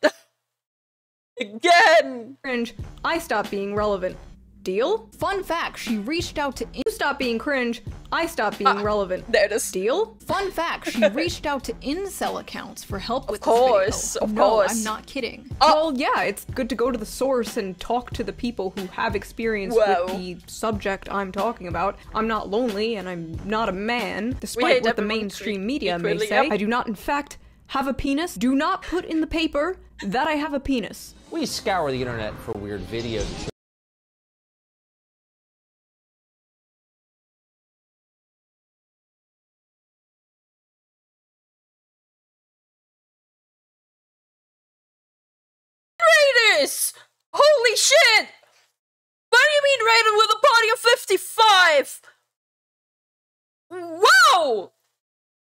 again. Cringe. I stopped being relevant. Deal? Fun fact, she reached out to you stop being cringe. I stopped being relevant. There it is. Deal? Fun fact, she reached out to incel accounts for help with this video. Of course. I'm not kidding. Oh. Well, yeah, it's good to go to the source and talk to the people who have experience with the subject I'm talking about. I'm not lonely and I'm not a man, despite what the mainstream media may say. I do not, in fact, have a penis. Do not put in the paper that I have a penis. We scour the internet for weird videos. Holy shit! What do you mean rated with a party of 55? Whoa!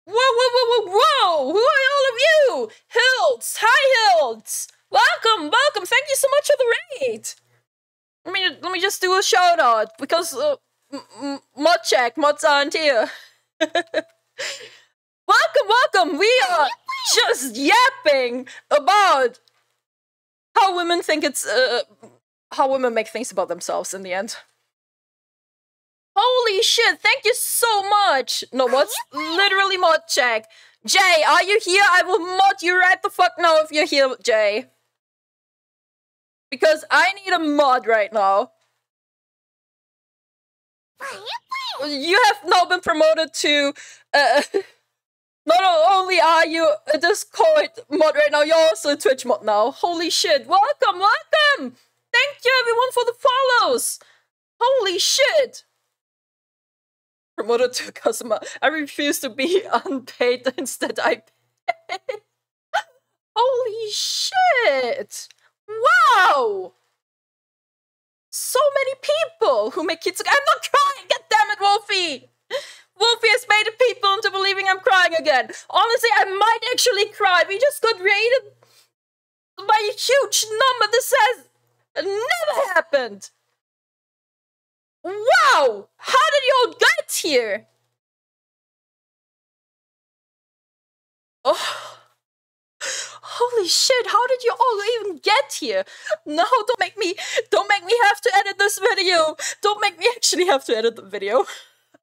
Whoa, whoa, whoa, whoa! Who are all of you? Hilts! Hi, Hilts! Welcome, welcome! Thank you so much for the raid! Let me just do a shout out, because Modcheck, mods aren't here. Welcome, welcome! We are just yapping about how women think it's, how women make things about themselves in the end. Holy shit, thank you so much! No, what's literally mod check. Jay, are you here? I will mod you right the fuck now if you're here, Jay. Because I need a mod right now. You have now been promoted to, not only are you a Discord mod right now, you're also a Twitch mod now. Holy shit. Welcome, welcome! Thank you everyone for the follows! Holy shit! Promoted to a customer. I refuse to be unpaid, instead I pay. Holy shit! Wow! So many people who make kids- I'm not crying! God damn it, Wolfie! Wolfie has made people into believing I'm crying again. Honestly, I might actually cry. We just got raided by a huge number. This has never happened. Wow! How did you all get here? Oh, Holy shit, how did you all even get here? No, don't make me have to edit this video. Don't make me actually have to edit the video.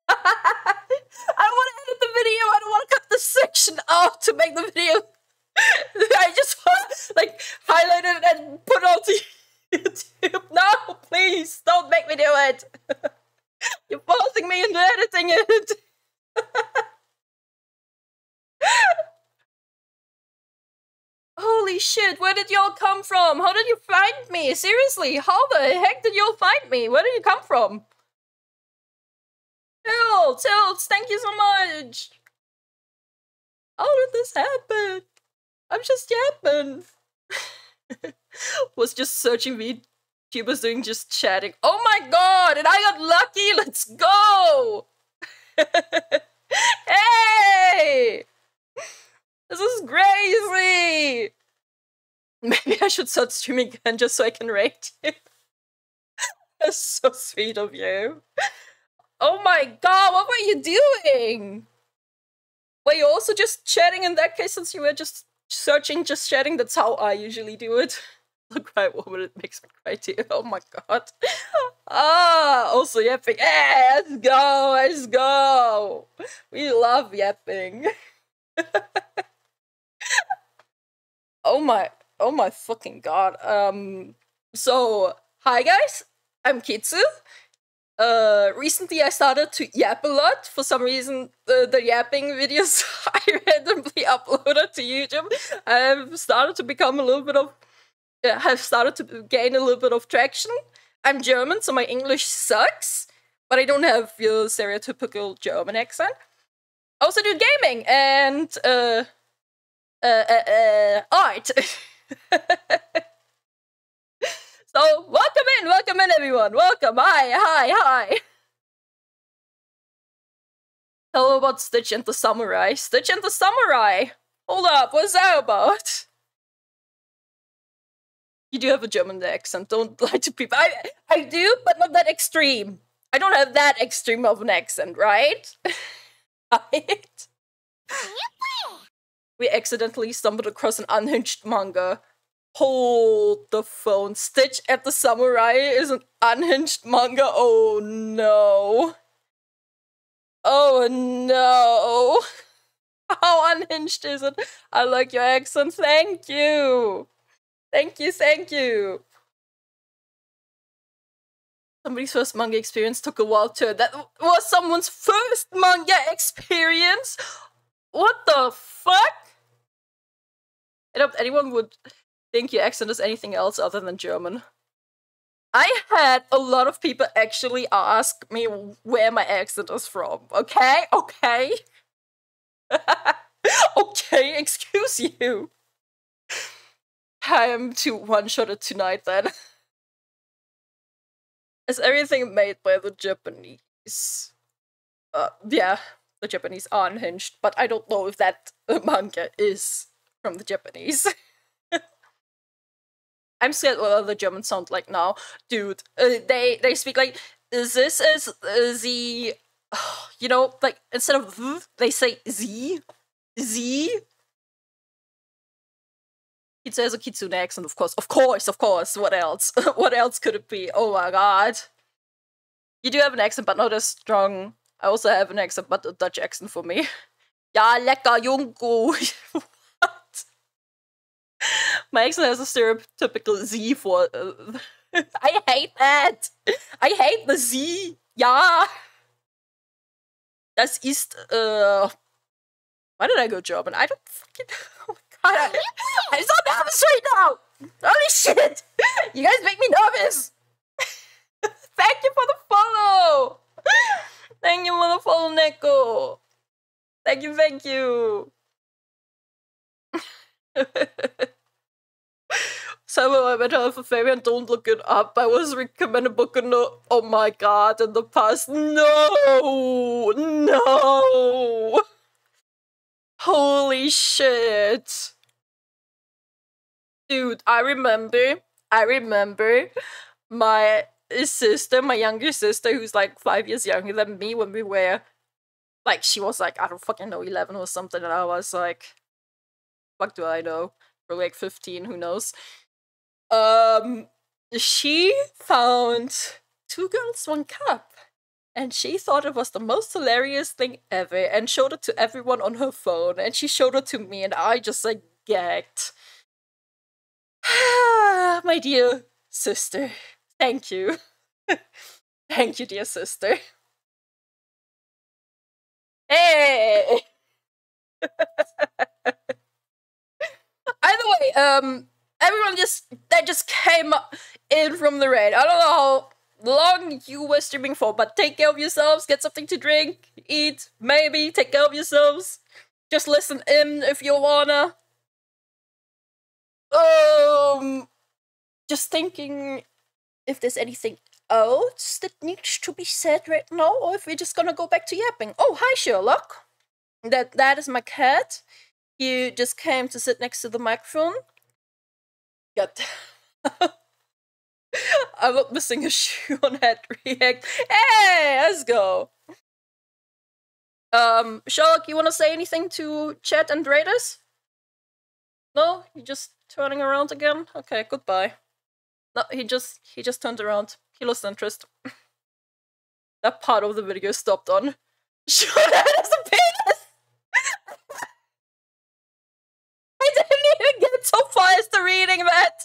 I don't want to edit the video. I don't want to cut this section out to make the video. I just want to, like, highlight it and put it on to YouTube. No, please, don't make me do it. You're forcing me into editing it. Holy shit, where did y'all come from? How did you find me? Seriously, how the heck did y'all find me? Where did you come from? Tilts, thank you so much. How did this happen? I'm just yapping. Was just searching VTubers doing just chatting. Oh my god, and I got lucky, let's go! Hey! This is crazy! Maybe I should start streaming again just so I can rate you. That's so sweet of you. Oh my god, what were you doing? Were you also just chatting in that case since you were just searching, just chatting? That's how I usually do it. Look right woman, it makes me cry too. Oh my god. Ah, also yapping. Hey, let's go, let's go. We love yapping. Oh my fucking god. So hi guys, I'm Kitsu. Recently I started to yap a lot. For some reason, the yapping videos I randomly uploaded to YouTube have started to become a little bit of... have started to gain a little bit of traction. I'm German, so my English sucks, but I don't have your stereotypical German accent. I also do gaming and... art. So, welcome in everyone, welcome, hi. Hello about Stitch and the Samurai. Stitch and the Samurai! Hold up, what's that about? You do have a German accent, don't lie to people. I do, but not that extreme. I don't have that extreme of an accent, right? Right? We accidentally stumbled across an unhinged manga. Hold the phone. Stitch at the Samurai is an unhinged manga. Oh no. Oh no. How unhinged is it? I like your accent. Thank you. Thank you, thank you. Somebody's first manga experience took a wild turn. That was someone's first manga experience? What the fuck? I doubt anyone would... think your accent is anything else other than German. I had a lot of people actually ask me where my accent is from. Okay? Okay? Okay, excuse you. I am too one-shotted tonight then. Is everything made by the Japanese? Yeah, the Japanese are unhinged, but I don't know if that manga is from the Japanese. I'm scared what the Germans sound like now. Dude, they speak like, this is the, you know, like, instead of v, they say z, z. It has a Kitsune accent, of course, what else? What else could it be? Oh my god. You do have an accent, but not as strong. I also have an accent, but a Dutch accent for me. Ja, lekker, Junko. My accent has a stereotypical Z for... I hate that! I hate the Z! Yeah! Das ist... Why did I go German? I don't fucking... Oh my god, I so nervous right now! Holy shit! You guys make me nervous! Thank you for the follow! Thank you for the follow, Neko! Thank you! So I went out for favor and don't look it up. I was recommended a book and no, oh my god, in the past. No. Holy shit. Dude, I remember my younger sister, who's like 5 years younger than me, when we were like, she was like, I don't fucking know, 11 or something, and I was like, fuck do I know? or like 15, who knows. She found Two Girls, One Cup, and she thought it was the most hilarious thing ever and showed it to everyone on her phone, and she showed it to me, and I just like gagged. My dear sister, thank you. Thank you, dear sister. Hey! Either way, everyone that just came in from the raid. I don't know how long you were streaming for, but take care of yourselves, get something to drink, eat, maybe, take care of yourselves. Just listen in if you wanna. Just thinking if there's anything else that needs to be said right now, or if we're just gonna go back to yapping. Oh, hi Sherlock. That is my cat. He just came to sit next to the microphone. God. I'm not missing a Shoe0nHead react. Hey, let's go. Sherlock, you wanna say anything to chat and raiders? No, you're just turning around again. Okay, goodbye. No, he just turned around. He lost interest. That part of the video stopped on. Shoe0nHead has a penis. I didn't even get so far as to reading that.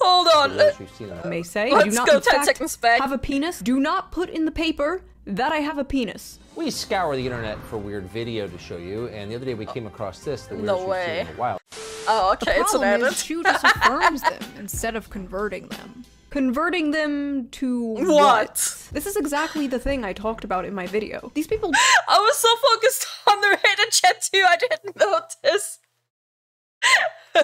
Hold on. May say, let's do not, go 10 seconds back. Have a penis. Do not put in the paper that I have a penis. We scour the internet for weird video to show you, and the other day we came across this. The weirdest no way. We've seen in a while. Oh, okay, it's an edit. The problem is Shoe just affirms them instead of converting them. Converting them to what? This is exactly the thing I talked about in my video. These people- I was so focused on the raid and chat too, I didn't notice.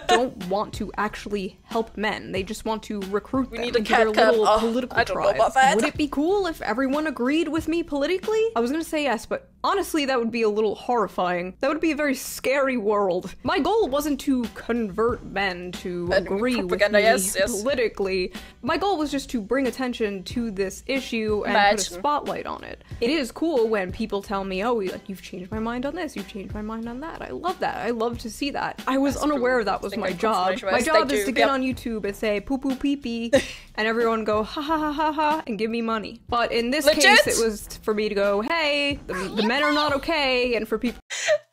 Don't want to actually help men. They just want to recruit them into their little political tribes. Would it be cool if everyone agreed with me politically? I was gonna say yes, but honestly, that would be a little horrifying. That would be a very scary world. My goal wasn't to convert men to agree with me politically. My goal was just to bring attention to this issue and put a spotlight on it. It is cool when people tell me, oh, like, you've changed my mind on this, you've changed my mind on that. I love that. I love to see that. I was unaware that was my job. My job is to get on YouTube and say poo poo pee pee and everyone go ha ha ha ha ha and give me money. But in this case, it was for me to go, hey, the men are not okay, and for people.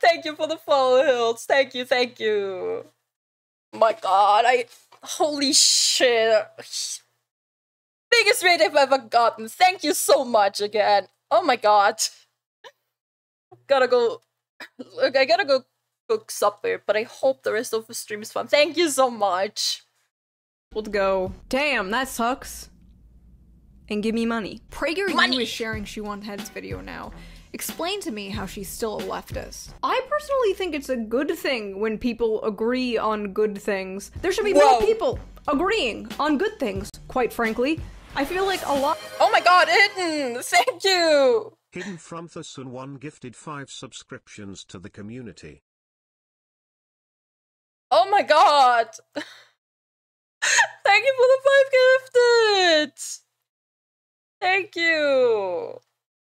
Thank you for the follow, Hills. Thank you, thank you. My God, holy shit. Biggest raid I've ever gotten. Thank you so much again. Oh my God. Gotta go. Look, I gotta go cook supper, but I hope the rest of the stream is fun. Thank you so much. We'll go. Damn, that sucks. And give me money. PragerU is sharing Shoe0nHead's video now. Explain to me how she's still a leftist. I personally think it's a good thing when people agree on good things. There should be more people agreeing on good things, quite frankly. I feel like a lot- Oh my God, Hidden! Thank you! Hidden from Thusun1 gifted 5 subscriptions to the community. Oh my God! Thank you for the 5 gifted! Thank you!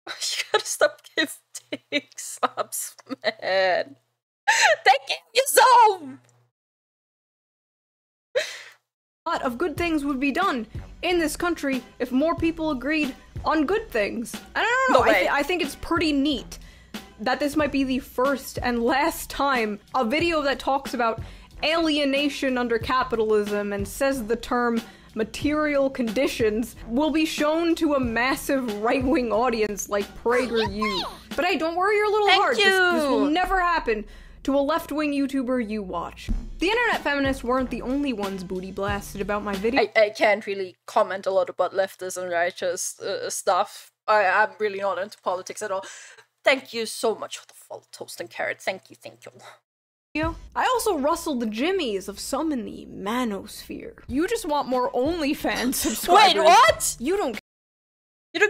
You gotta stop gifting subs, man. Thank you yourself! A lot of good things would be done in this country if more people agreed on good things. And I don't know, I think it's pretty neat that this might be the first and last time a video that talks about alienation under capitalism and says the term material conditions will be shown to a massive right-wing audience like PragerU. But hey, don't worry your little heart. This will never happen to a left-wing YouTuber you watch. The internet feminists weren't the only ones booty blasted about my video. I can't really comment a lot about leftist and righteous stuff. I'm really not into politics at all. Thank you so much for the full toast and carrot. Thank you, thank you. I also rustled the jimmies of some in the manosphere. You just want more OnlyFans subscribers. Wait, what? You don't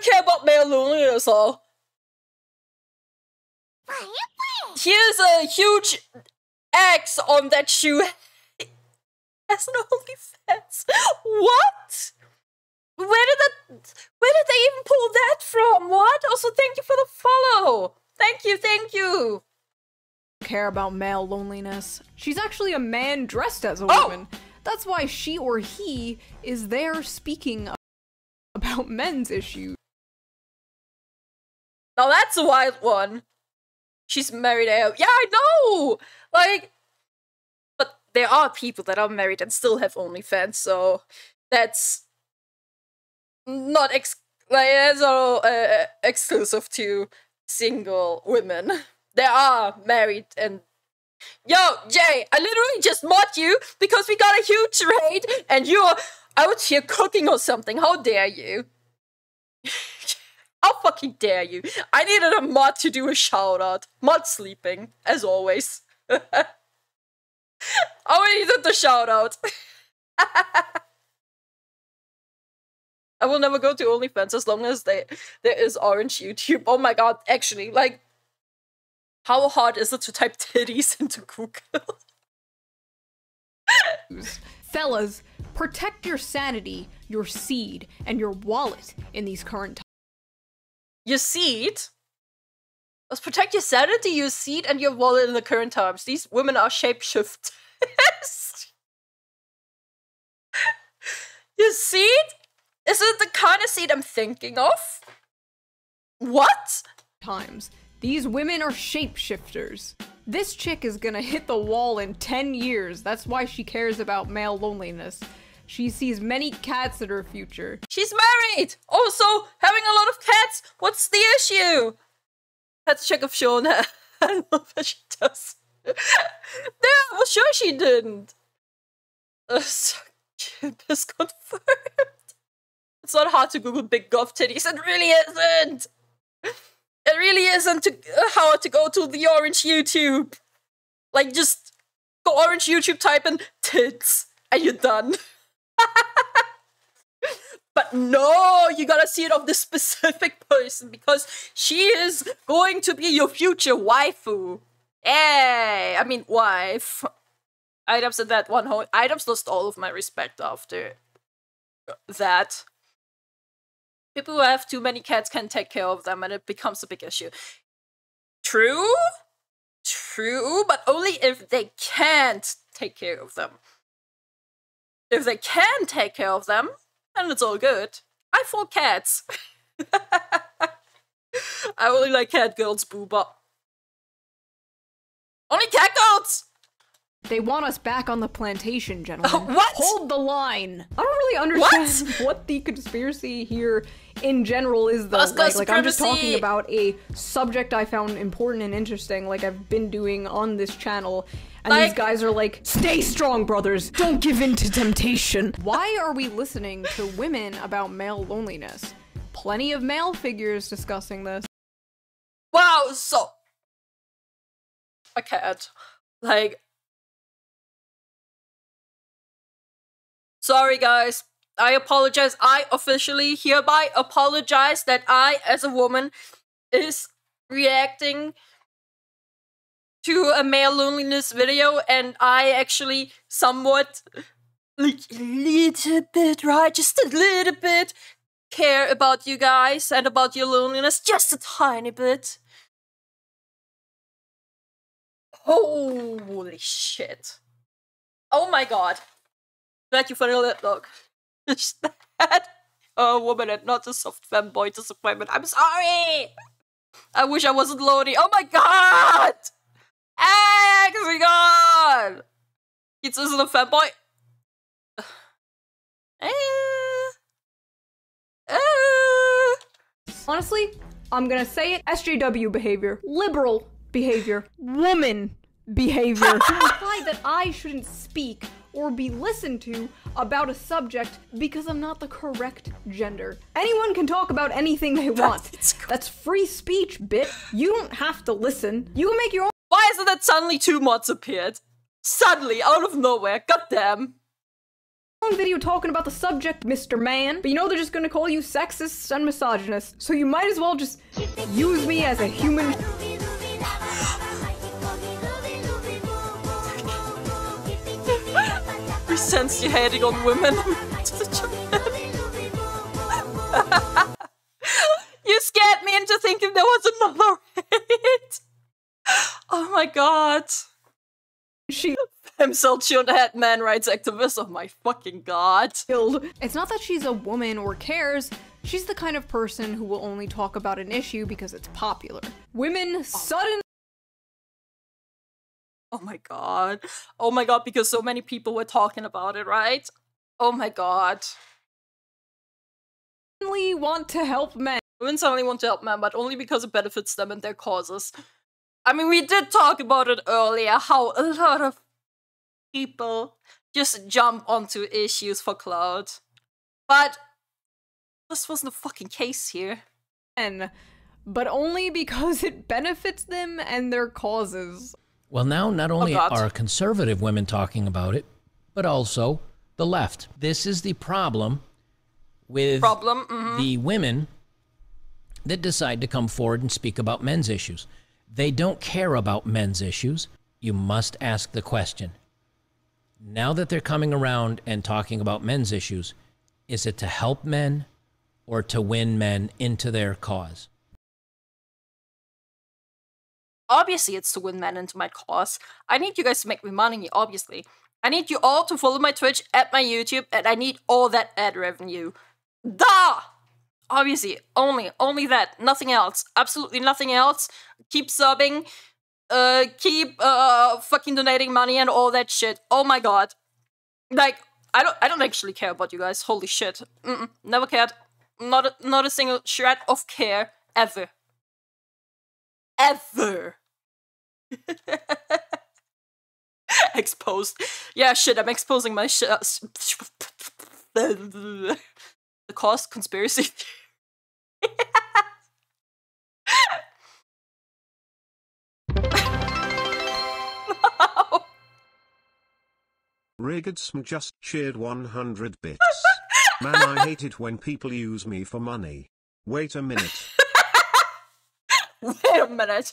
care about male loneliness, all. Here's a huge X on that shoe. That's an OnlyFans. What? Where did they even pull that from? What? Also, thank you for the follow. Thank you, thank you! Care about male loneliness. She's actually a man dressed as a woman. That's why she or he is there speaking about men's issues. Now that's a wild one. She's married out. Yeah, I know! Like, but there are people that are married and still have OnlyFans, so that's not exclusive to single women. They are married and... Yo, Jay, I literally just mod you because we got a huge raid and you're out here cooking or something. How dare you? How fucking dare you? I needed a mod to do a shout-out. Mod sleeping, as always. I already did the shout-out. I will never go to OnlyFans as long as there is orange YouTube. Oh my god, actually, like... How hard is it to type titties into Google? Fellas, protect your sanity, your seed, and your wallet in these current times. Your seed? Let's protect your sanity, your seed, and your wallet in the current times. These women are shapeshifters. Your seed? Is it the kind of seed I'm thinking of? What? Times. These women are shapeshifters. This chick is gonna hit the wall in 10 years. That's why she cares about male loneliness. She sees many cats in her future. She's married! Also, having a lot of cats, what's the issue? Let's check if Shoe0nHead. I don't know if she does. No, well, sure she didn't. So is confirmed. It's not hard to Google big golf titties. It really isn't! It really isn't hard to go to the orange YouTube. Like, just go orange YouTube, type in tits, and you're done. But no, you gotta see it of this specific person because she is going to be your future waifu. Hey, I mean wife. Items at that one whole items lost all of my respect after that. People who have too many cats can take care of them and it becomes a big issue. True? True, but only if they can't take care of them. If they can take care of them, then it's all good. I have 4 cats. I only like cat girls, booba. Only cat girls! They want us back on the plantation, gentlemen. What? Hold the line. I don't really understand what the conspiracy here in general is, though. Like, I'm just talking about a subject I found important and interesting, like I've been doing on this channel. And like, these guys are like, stay strong, brothers. Don't give in to temptation. Why are we listening to women about male loneliness? Plenty of male figures discussing this. Wow, so... I can't. Like... Sorry guys, I apologize. I officially hereby apologize that I, as a woman, is reacting to a male loneliness video and I actually somewhat, like a little bit, right? Just a little bit care about you guys and about your loneliness, just a tiny bit. Holy shit. Oh my god. Thank you for the look. Is that a woman and not a soft fanboy disappointment? I'm sorry! I wish I wasn't lonely. Oh my god! Hey, my god! It isn't a fanboy. Honestly, I'm gonna say it. SJW behavior. Liberal behavior. Woman behavior. To imply that I shouldn't speak or be listened to about a subject because I'm not the correct gender. Anyone can talk about anything they want. That's free speech, bitch. You don't have to listen. You can make your own- Why is it that suddenly 2 mods appeared? Suddenly, out of nowhere, goddamn. One video talking about the subject, Mr. Man, but you know they're just gonna call you sexist and misogynist, so you might as well just use me as a human- We sense you hating on women. You scared me into thinking there was another way. god! She himself Shoe0nHead man rights activist. Oh my fucking god. It's not that she's a woman or cares. She's the kind of person who will only talk about an issue because it's popular. Women suddenly— oh my god. Oh my god, because so many people were talking about it, right? Oh my god. Only want to help men. Women suddenly want to help men, but only because it benefits them and their causes. I mean, we did talk about it earlier, how a lot of people just jump onto issues for clout. But this wasn't the fucking case here. But only because it benefits them and their causes. Well, now not only are conservative women talking about it, but also the left. This is the problem with the women that decide to come forward and speak about men's issues. They don't care about men's issues. You must ask the question. Now that they're coming around and talking about men's issues, is it to help men or to win men into their cause? Obviously, it's to win men into my cause. I need you guys to make me money, obviously. I need you all to follow my Twitch, at my YouTube, and I need all that ad revenue. Duh! Obviously, only that, nothing else, absolutely nothing else. Keep subbing, keep fucking donating money and all that shit. Oh my god, like I don't actually care about you guys. Holy shit, never cared, not a single shred of care ever, ever. Exposed. Yeah, shit, I'm exposing my shit. The cost conspiracy. No. Riggedson just cheered 100 bits. Man, I hate it when people use me for money. Wait a minute. Wait a minute.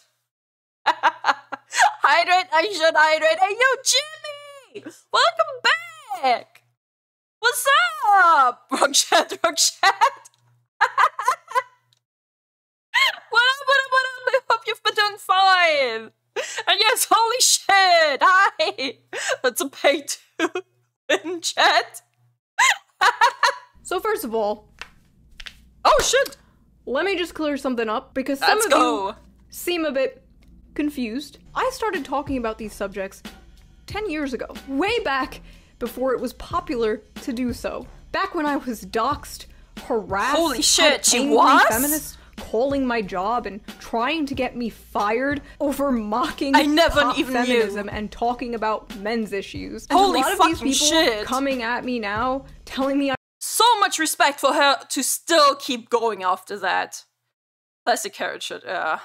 Hydrate, I should hydrate. Hey, yo, Jimmy! Welcome back! What's up? Wrong chat. What up? I hope you've been doing fine. And yes, holy shit, hi. That's a pay to win chat. So first of all. Oh shit. Let me just clear something up because some of you seem a bit confused. I started talking about these subjects 10 years ago, way back before it was popular to do so. Back when I was doxxed, harassed, holy shit, she was? Feminists calling my job and trying to get me fired over mocking feminism and talking about men's issues. And holy a lot of these people coming at me now, telling me I— so much respect for her to still keep going after that. That's a carrot shit, yeah.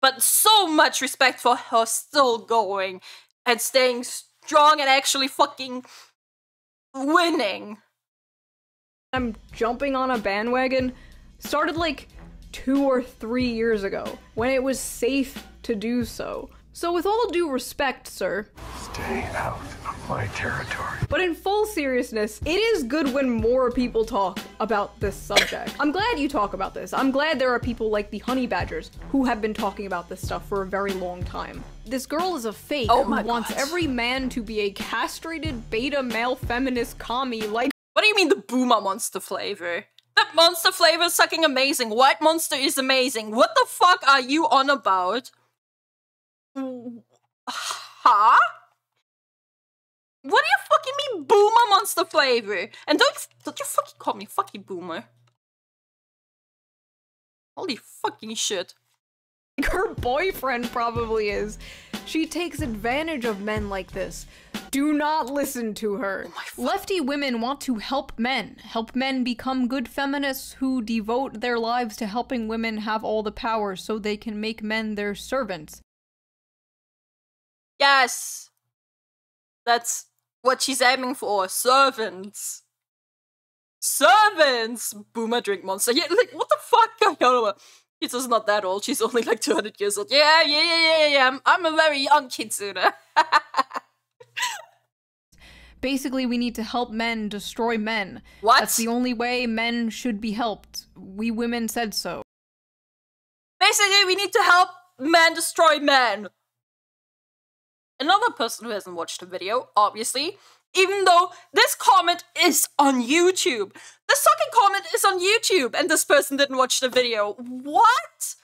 But so much respect for her still going and staying strong and actually fucking winning. I'm jumping on a bandwagon started like 2 or 3 years ago when it was safe to do so. So with all due respect, sir, stay out of my territory. But in full seriousness, it is good when more people talk about this subject. I'm glad you talk about this. I'm glad there are people like the Honey Badgers who have been talking about this stuff for a very long time. This girl is a fake who wants every man to be a castrated beta male feminist commie like— what do you mean the boomer monster flavor? That monster flavor is sucking amazing. White monster is amazing. What the fuck are you on about? Huh? What do you fucking mean boomer monster flavor? And don't you fucking call me fucking boomer. Holy fucking shit. Her boyfriend probably is. She takes advantage of men like this. Do not listen to her. Oh, lefty women want to help men become good feminists who devote their lives to helping women have all the power so they can make men their servants. Yes. That's what she's aiming for. Servants. Servants! Boomer drink monster. Yeah, like, what the fuck? I don't know. She's not that old. She's only like 200 years old. Yeah. I'm a very young Kitsuna. Basically, we need to help men destroy men. What? That's the only way men should be helped. We women said so. Basically, we need to help men destroy men. another person who hasn't watched the video, obviously, even though this comment is on YouTube. This fucking comment is on YouTube, and this person didn't watch the video. What?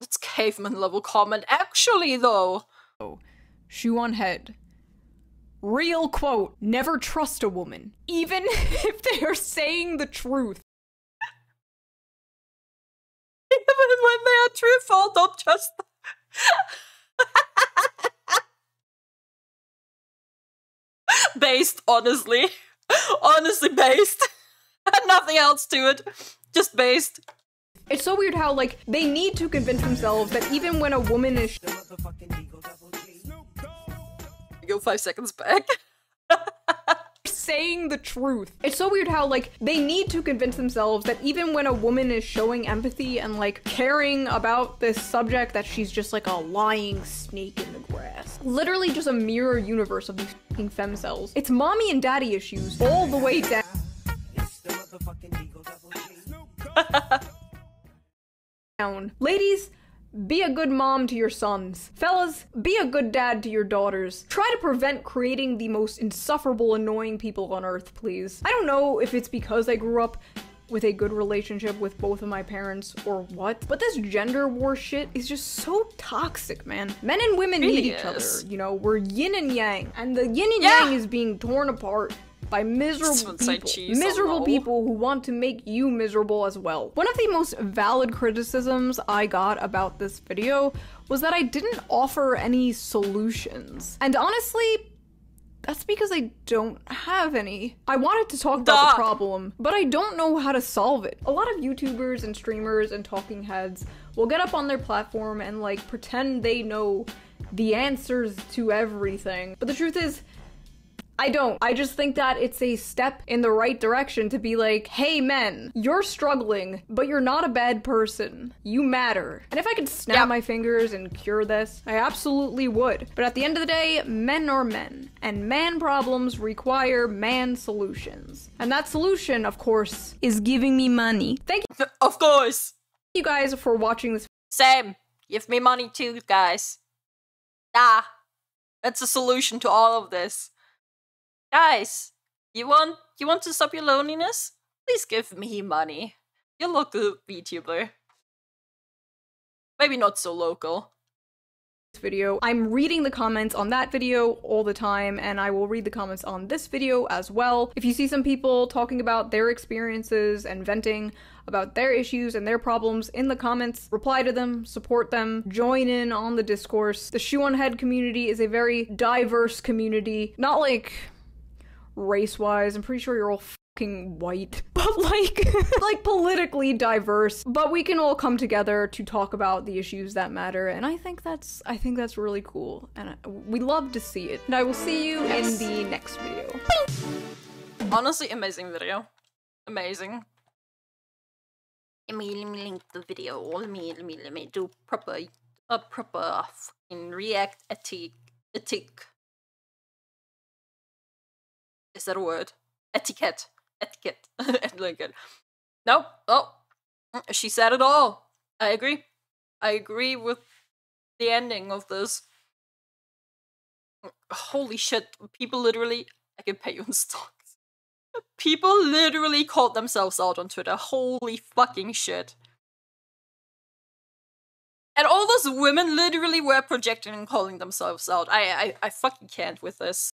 That's caveman level comment, actually, though. Shoe0nHead. Real quote, never trust a woman, even if they are saying the truth. Even when they are truthful, don't trust them. Based, honestly. Honestly based. Nothing else to it. Just based. It's so weird how, like, they need to convince themselves that even when a woman is go 5 seconds back. Saying the truth. It's so weird how, like, they need to convince themselves that even when a woman is showing empathy and, like, caring about this subject, that she's just like a lying snake in the grass. Literally just a mirror universe of these fucking fem cells. It's mommy and daddy issues all the way down. Ladies, be a good mom to your sons. Fellas, be a good dad to your daughters. Try to prevent creating the most insufferable, annoying people on earth, please. I don't know if it's because I grew up with a good relationship with both of my parents or what, but this gender war shit is just so toxic, man. Men and women need each other, you know? We're yin and yang, and the yin and yang is being torn apart by miserable people. Miserable people who want to make you miserable as well. One of the most valid criticisms I got about this video was that I didn't offer any solutions. And honestly, that's because I don't have any. I wanted to talk about the problem, but I don't know how to solve it. A lot of YouTubers and streamers and talking heads will get up on their platform and, like, pretend they know the answers to everything. But the truth is, I don't. I just think that it's a step in the right direction to be like, hey men, you're struggling, but you're not a bad person. You matter. And if I could snap my fingers and cure this, I absolutely would. But at the end of the day, men are men, and man problems require man solutions. And that solution, of course, is giving me money. Thank you. Of course. Thank you guys for watching this. Same. Give me money too, guys. Ah, that's a solution to all of this. Guys, you want to stop your loneliness? Please give me money. Your local VTuber. Maybe not so local. Video. I'm reading the comments on that video all the time, and I will read the comments on this video as well. If you see some people talking about their experiences and venting about their issues and their problems in the comments, reply to them, support them, join in on the discourse. The Shoe0nHead community is a very diverse community, not like race-wise. I'm pretty sure you're all fucking white, but like like politically diverse, but we can all come together to talk about the issues that matter, and I think that's really cool, and we love to see it. And I will see you in the next video. Honestly, amazing video. Amazing. Let me link the video. Let me do a proper fucking react ethic. Is that a word? Etiquette. Like it. No. Oh, she said it all. I agree. I agree with the ending of this. Holy shit. People literally... I can pay you in stocks. People literally called themselves out on Twitter. Holy fucking shit. And all those women literally were projecting and calling themselves out. I fucking can't with this.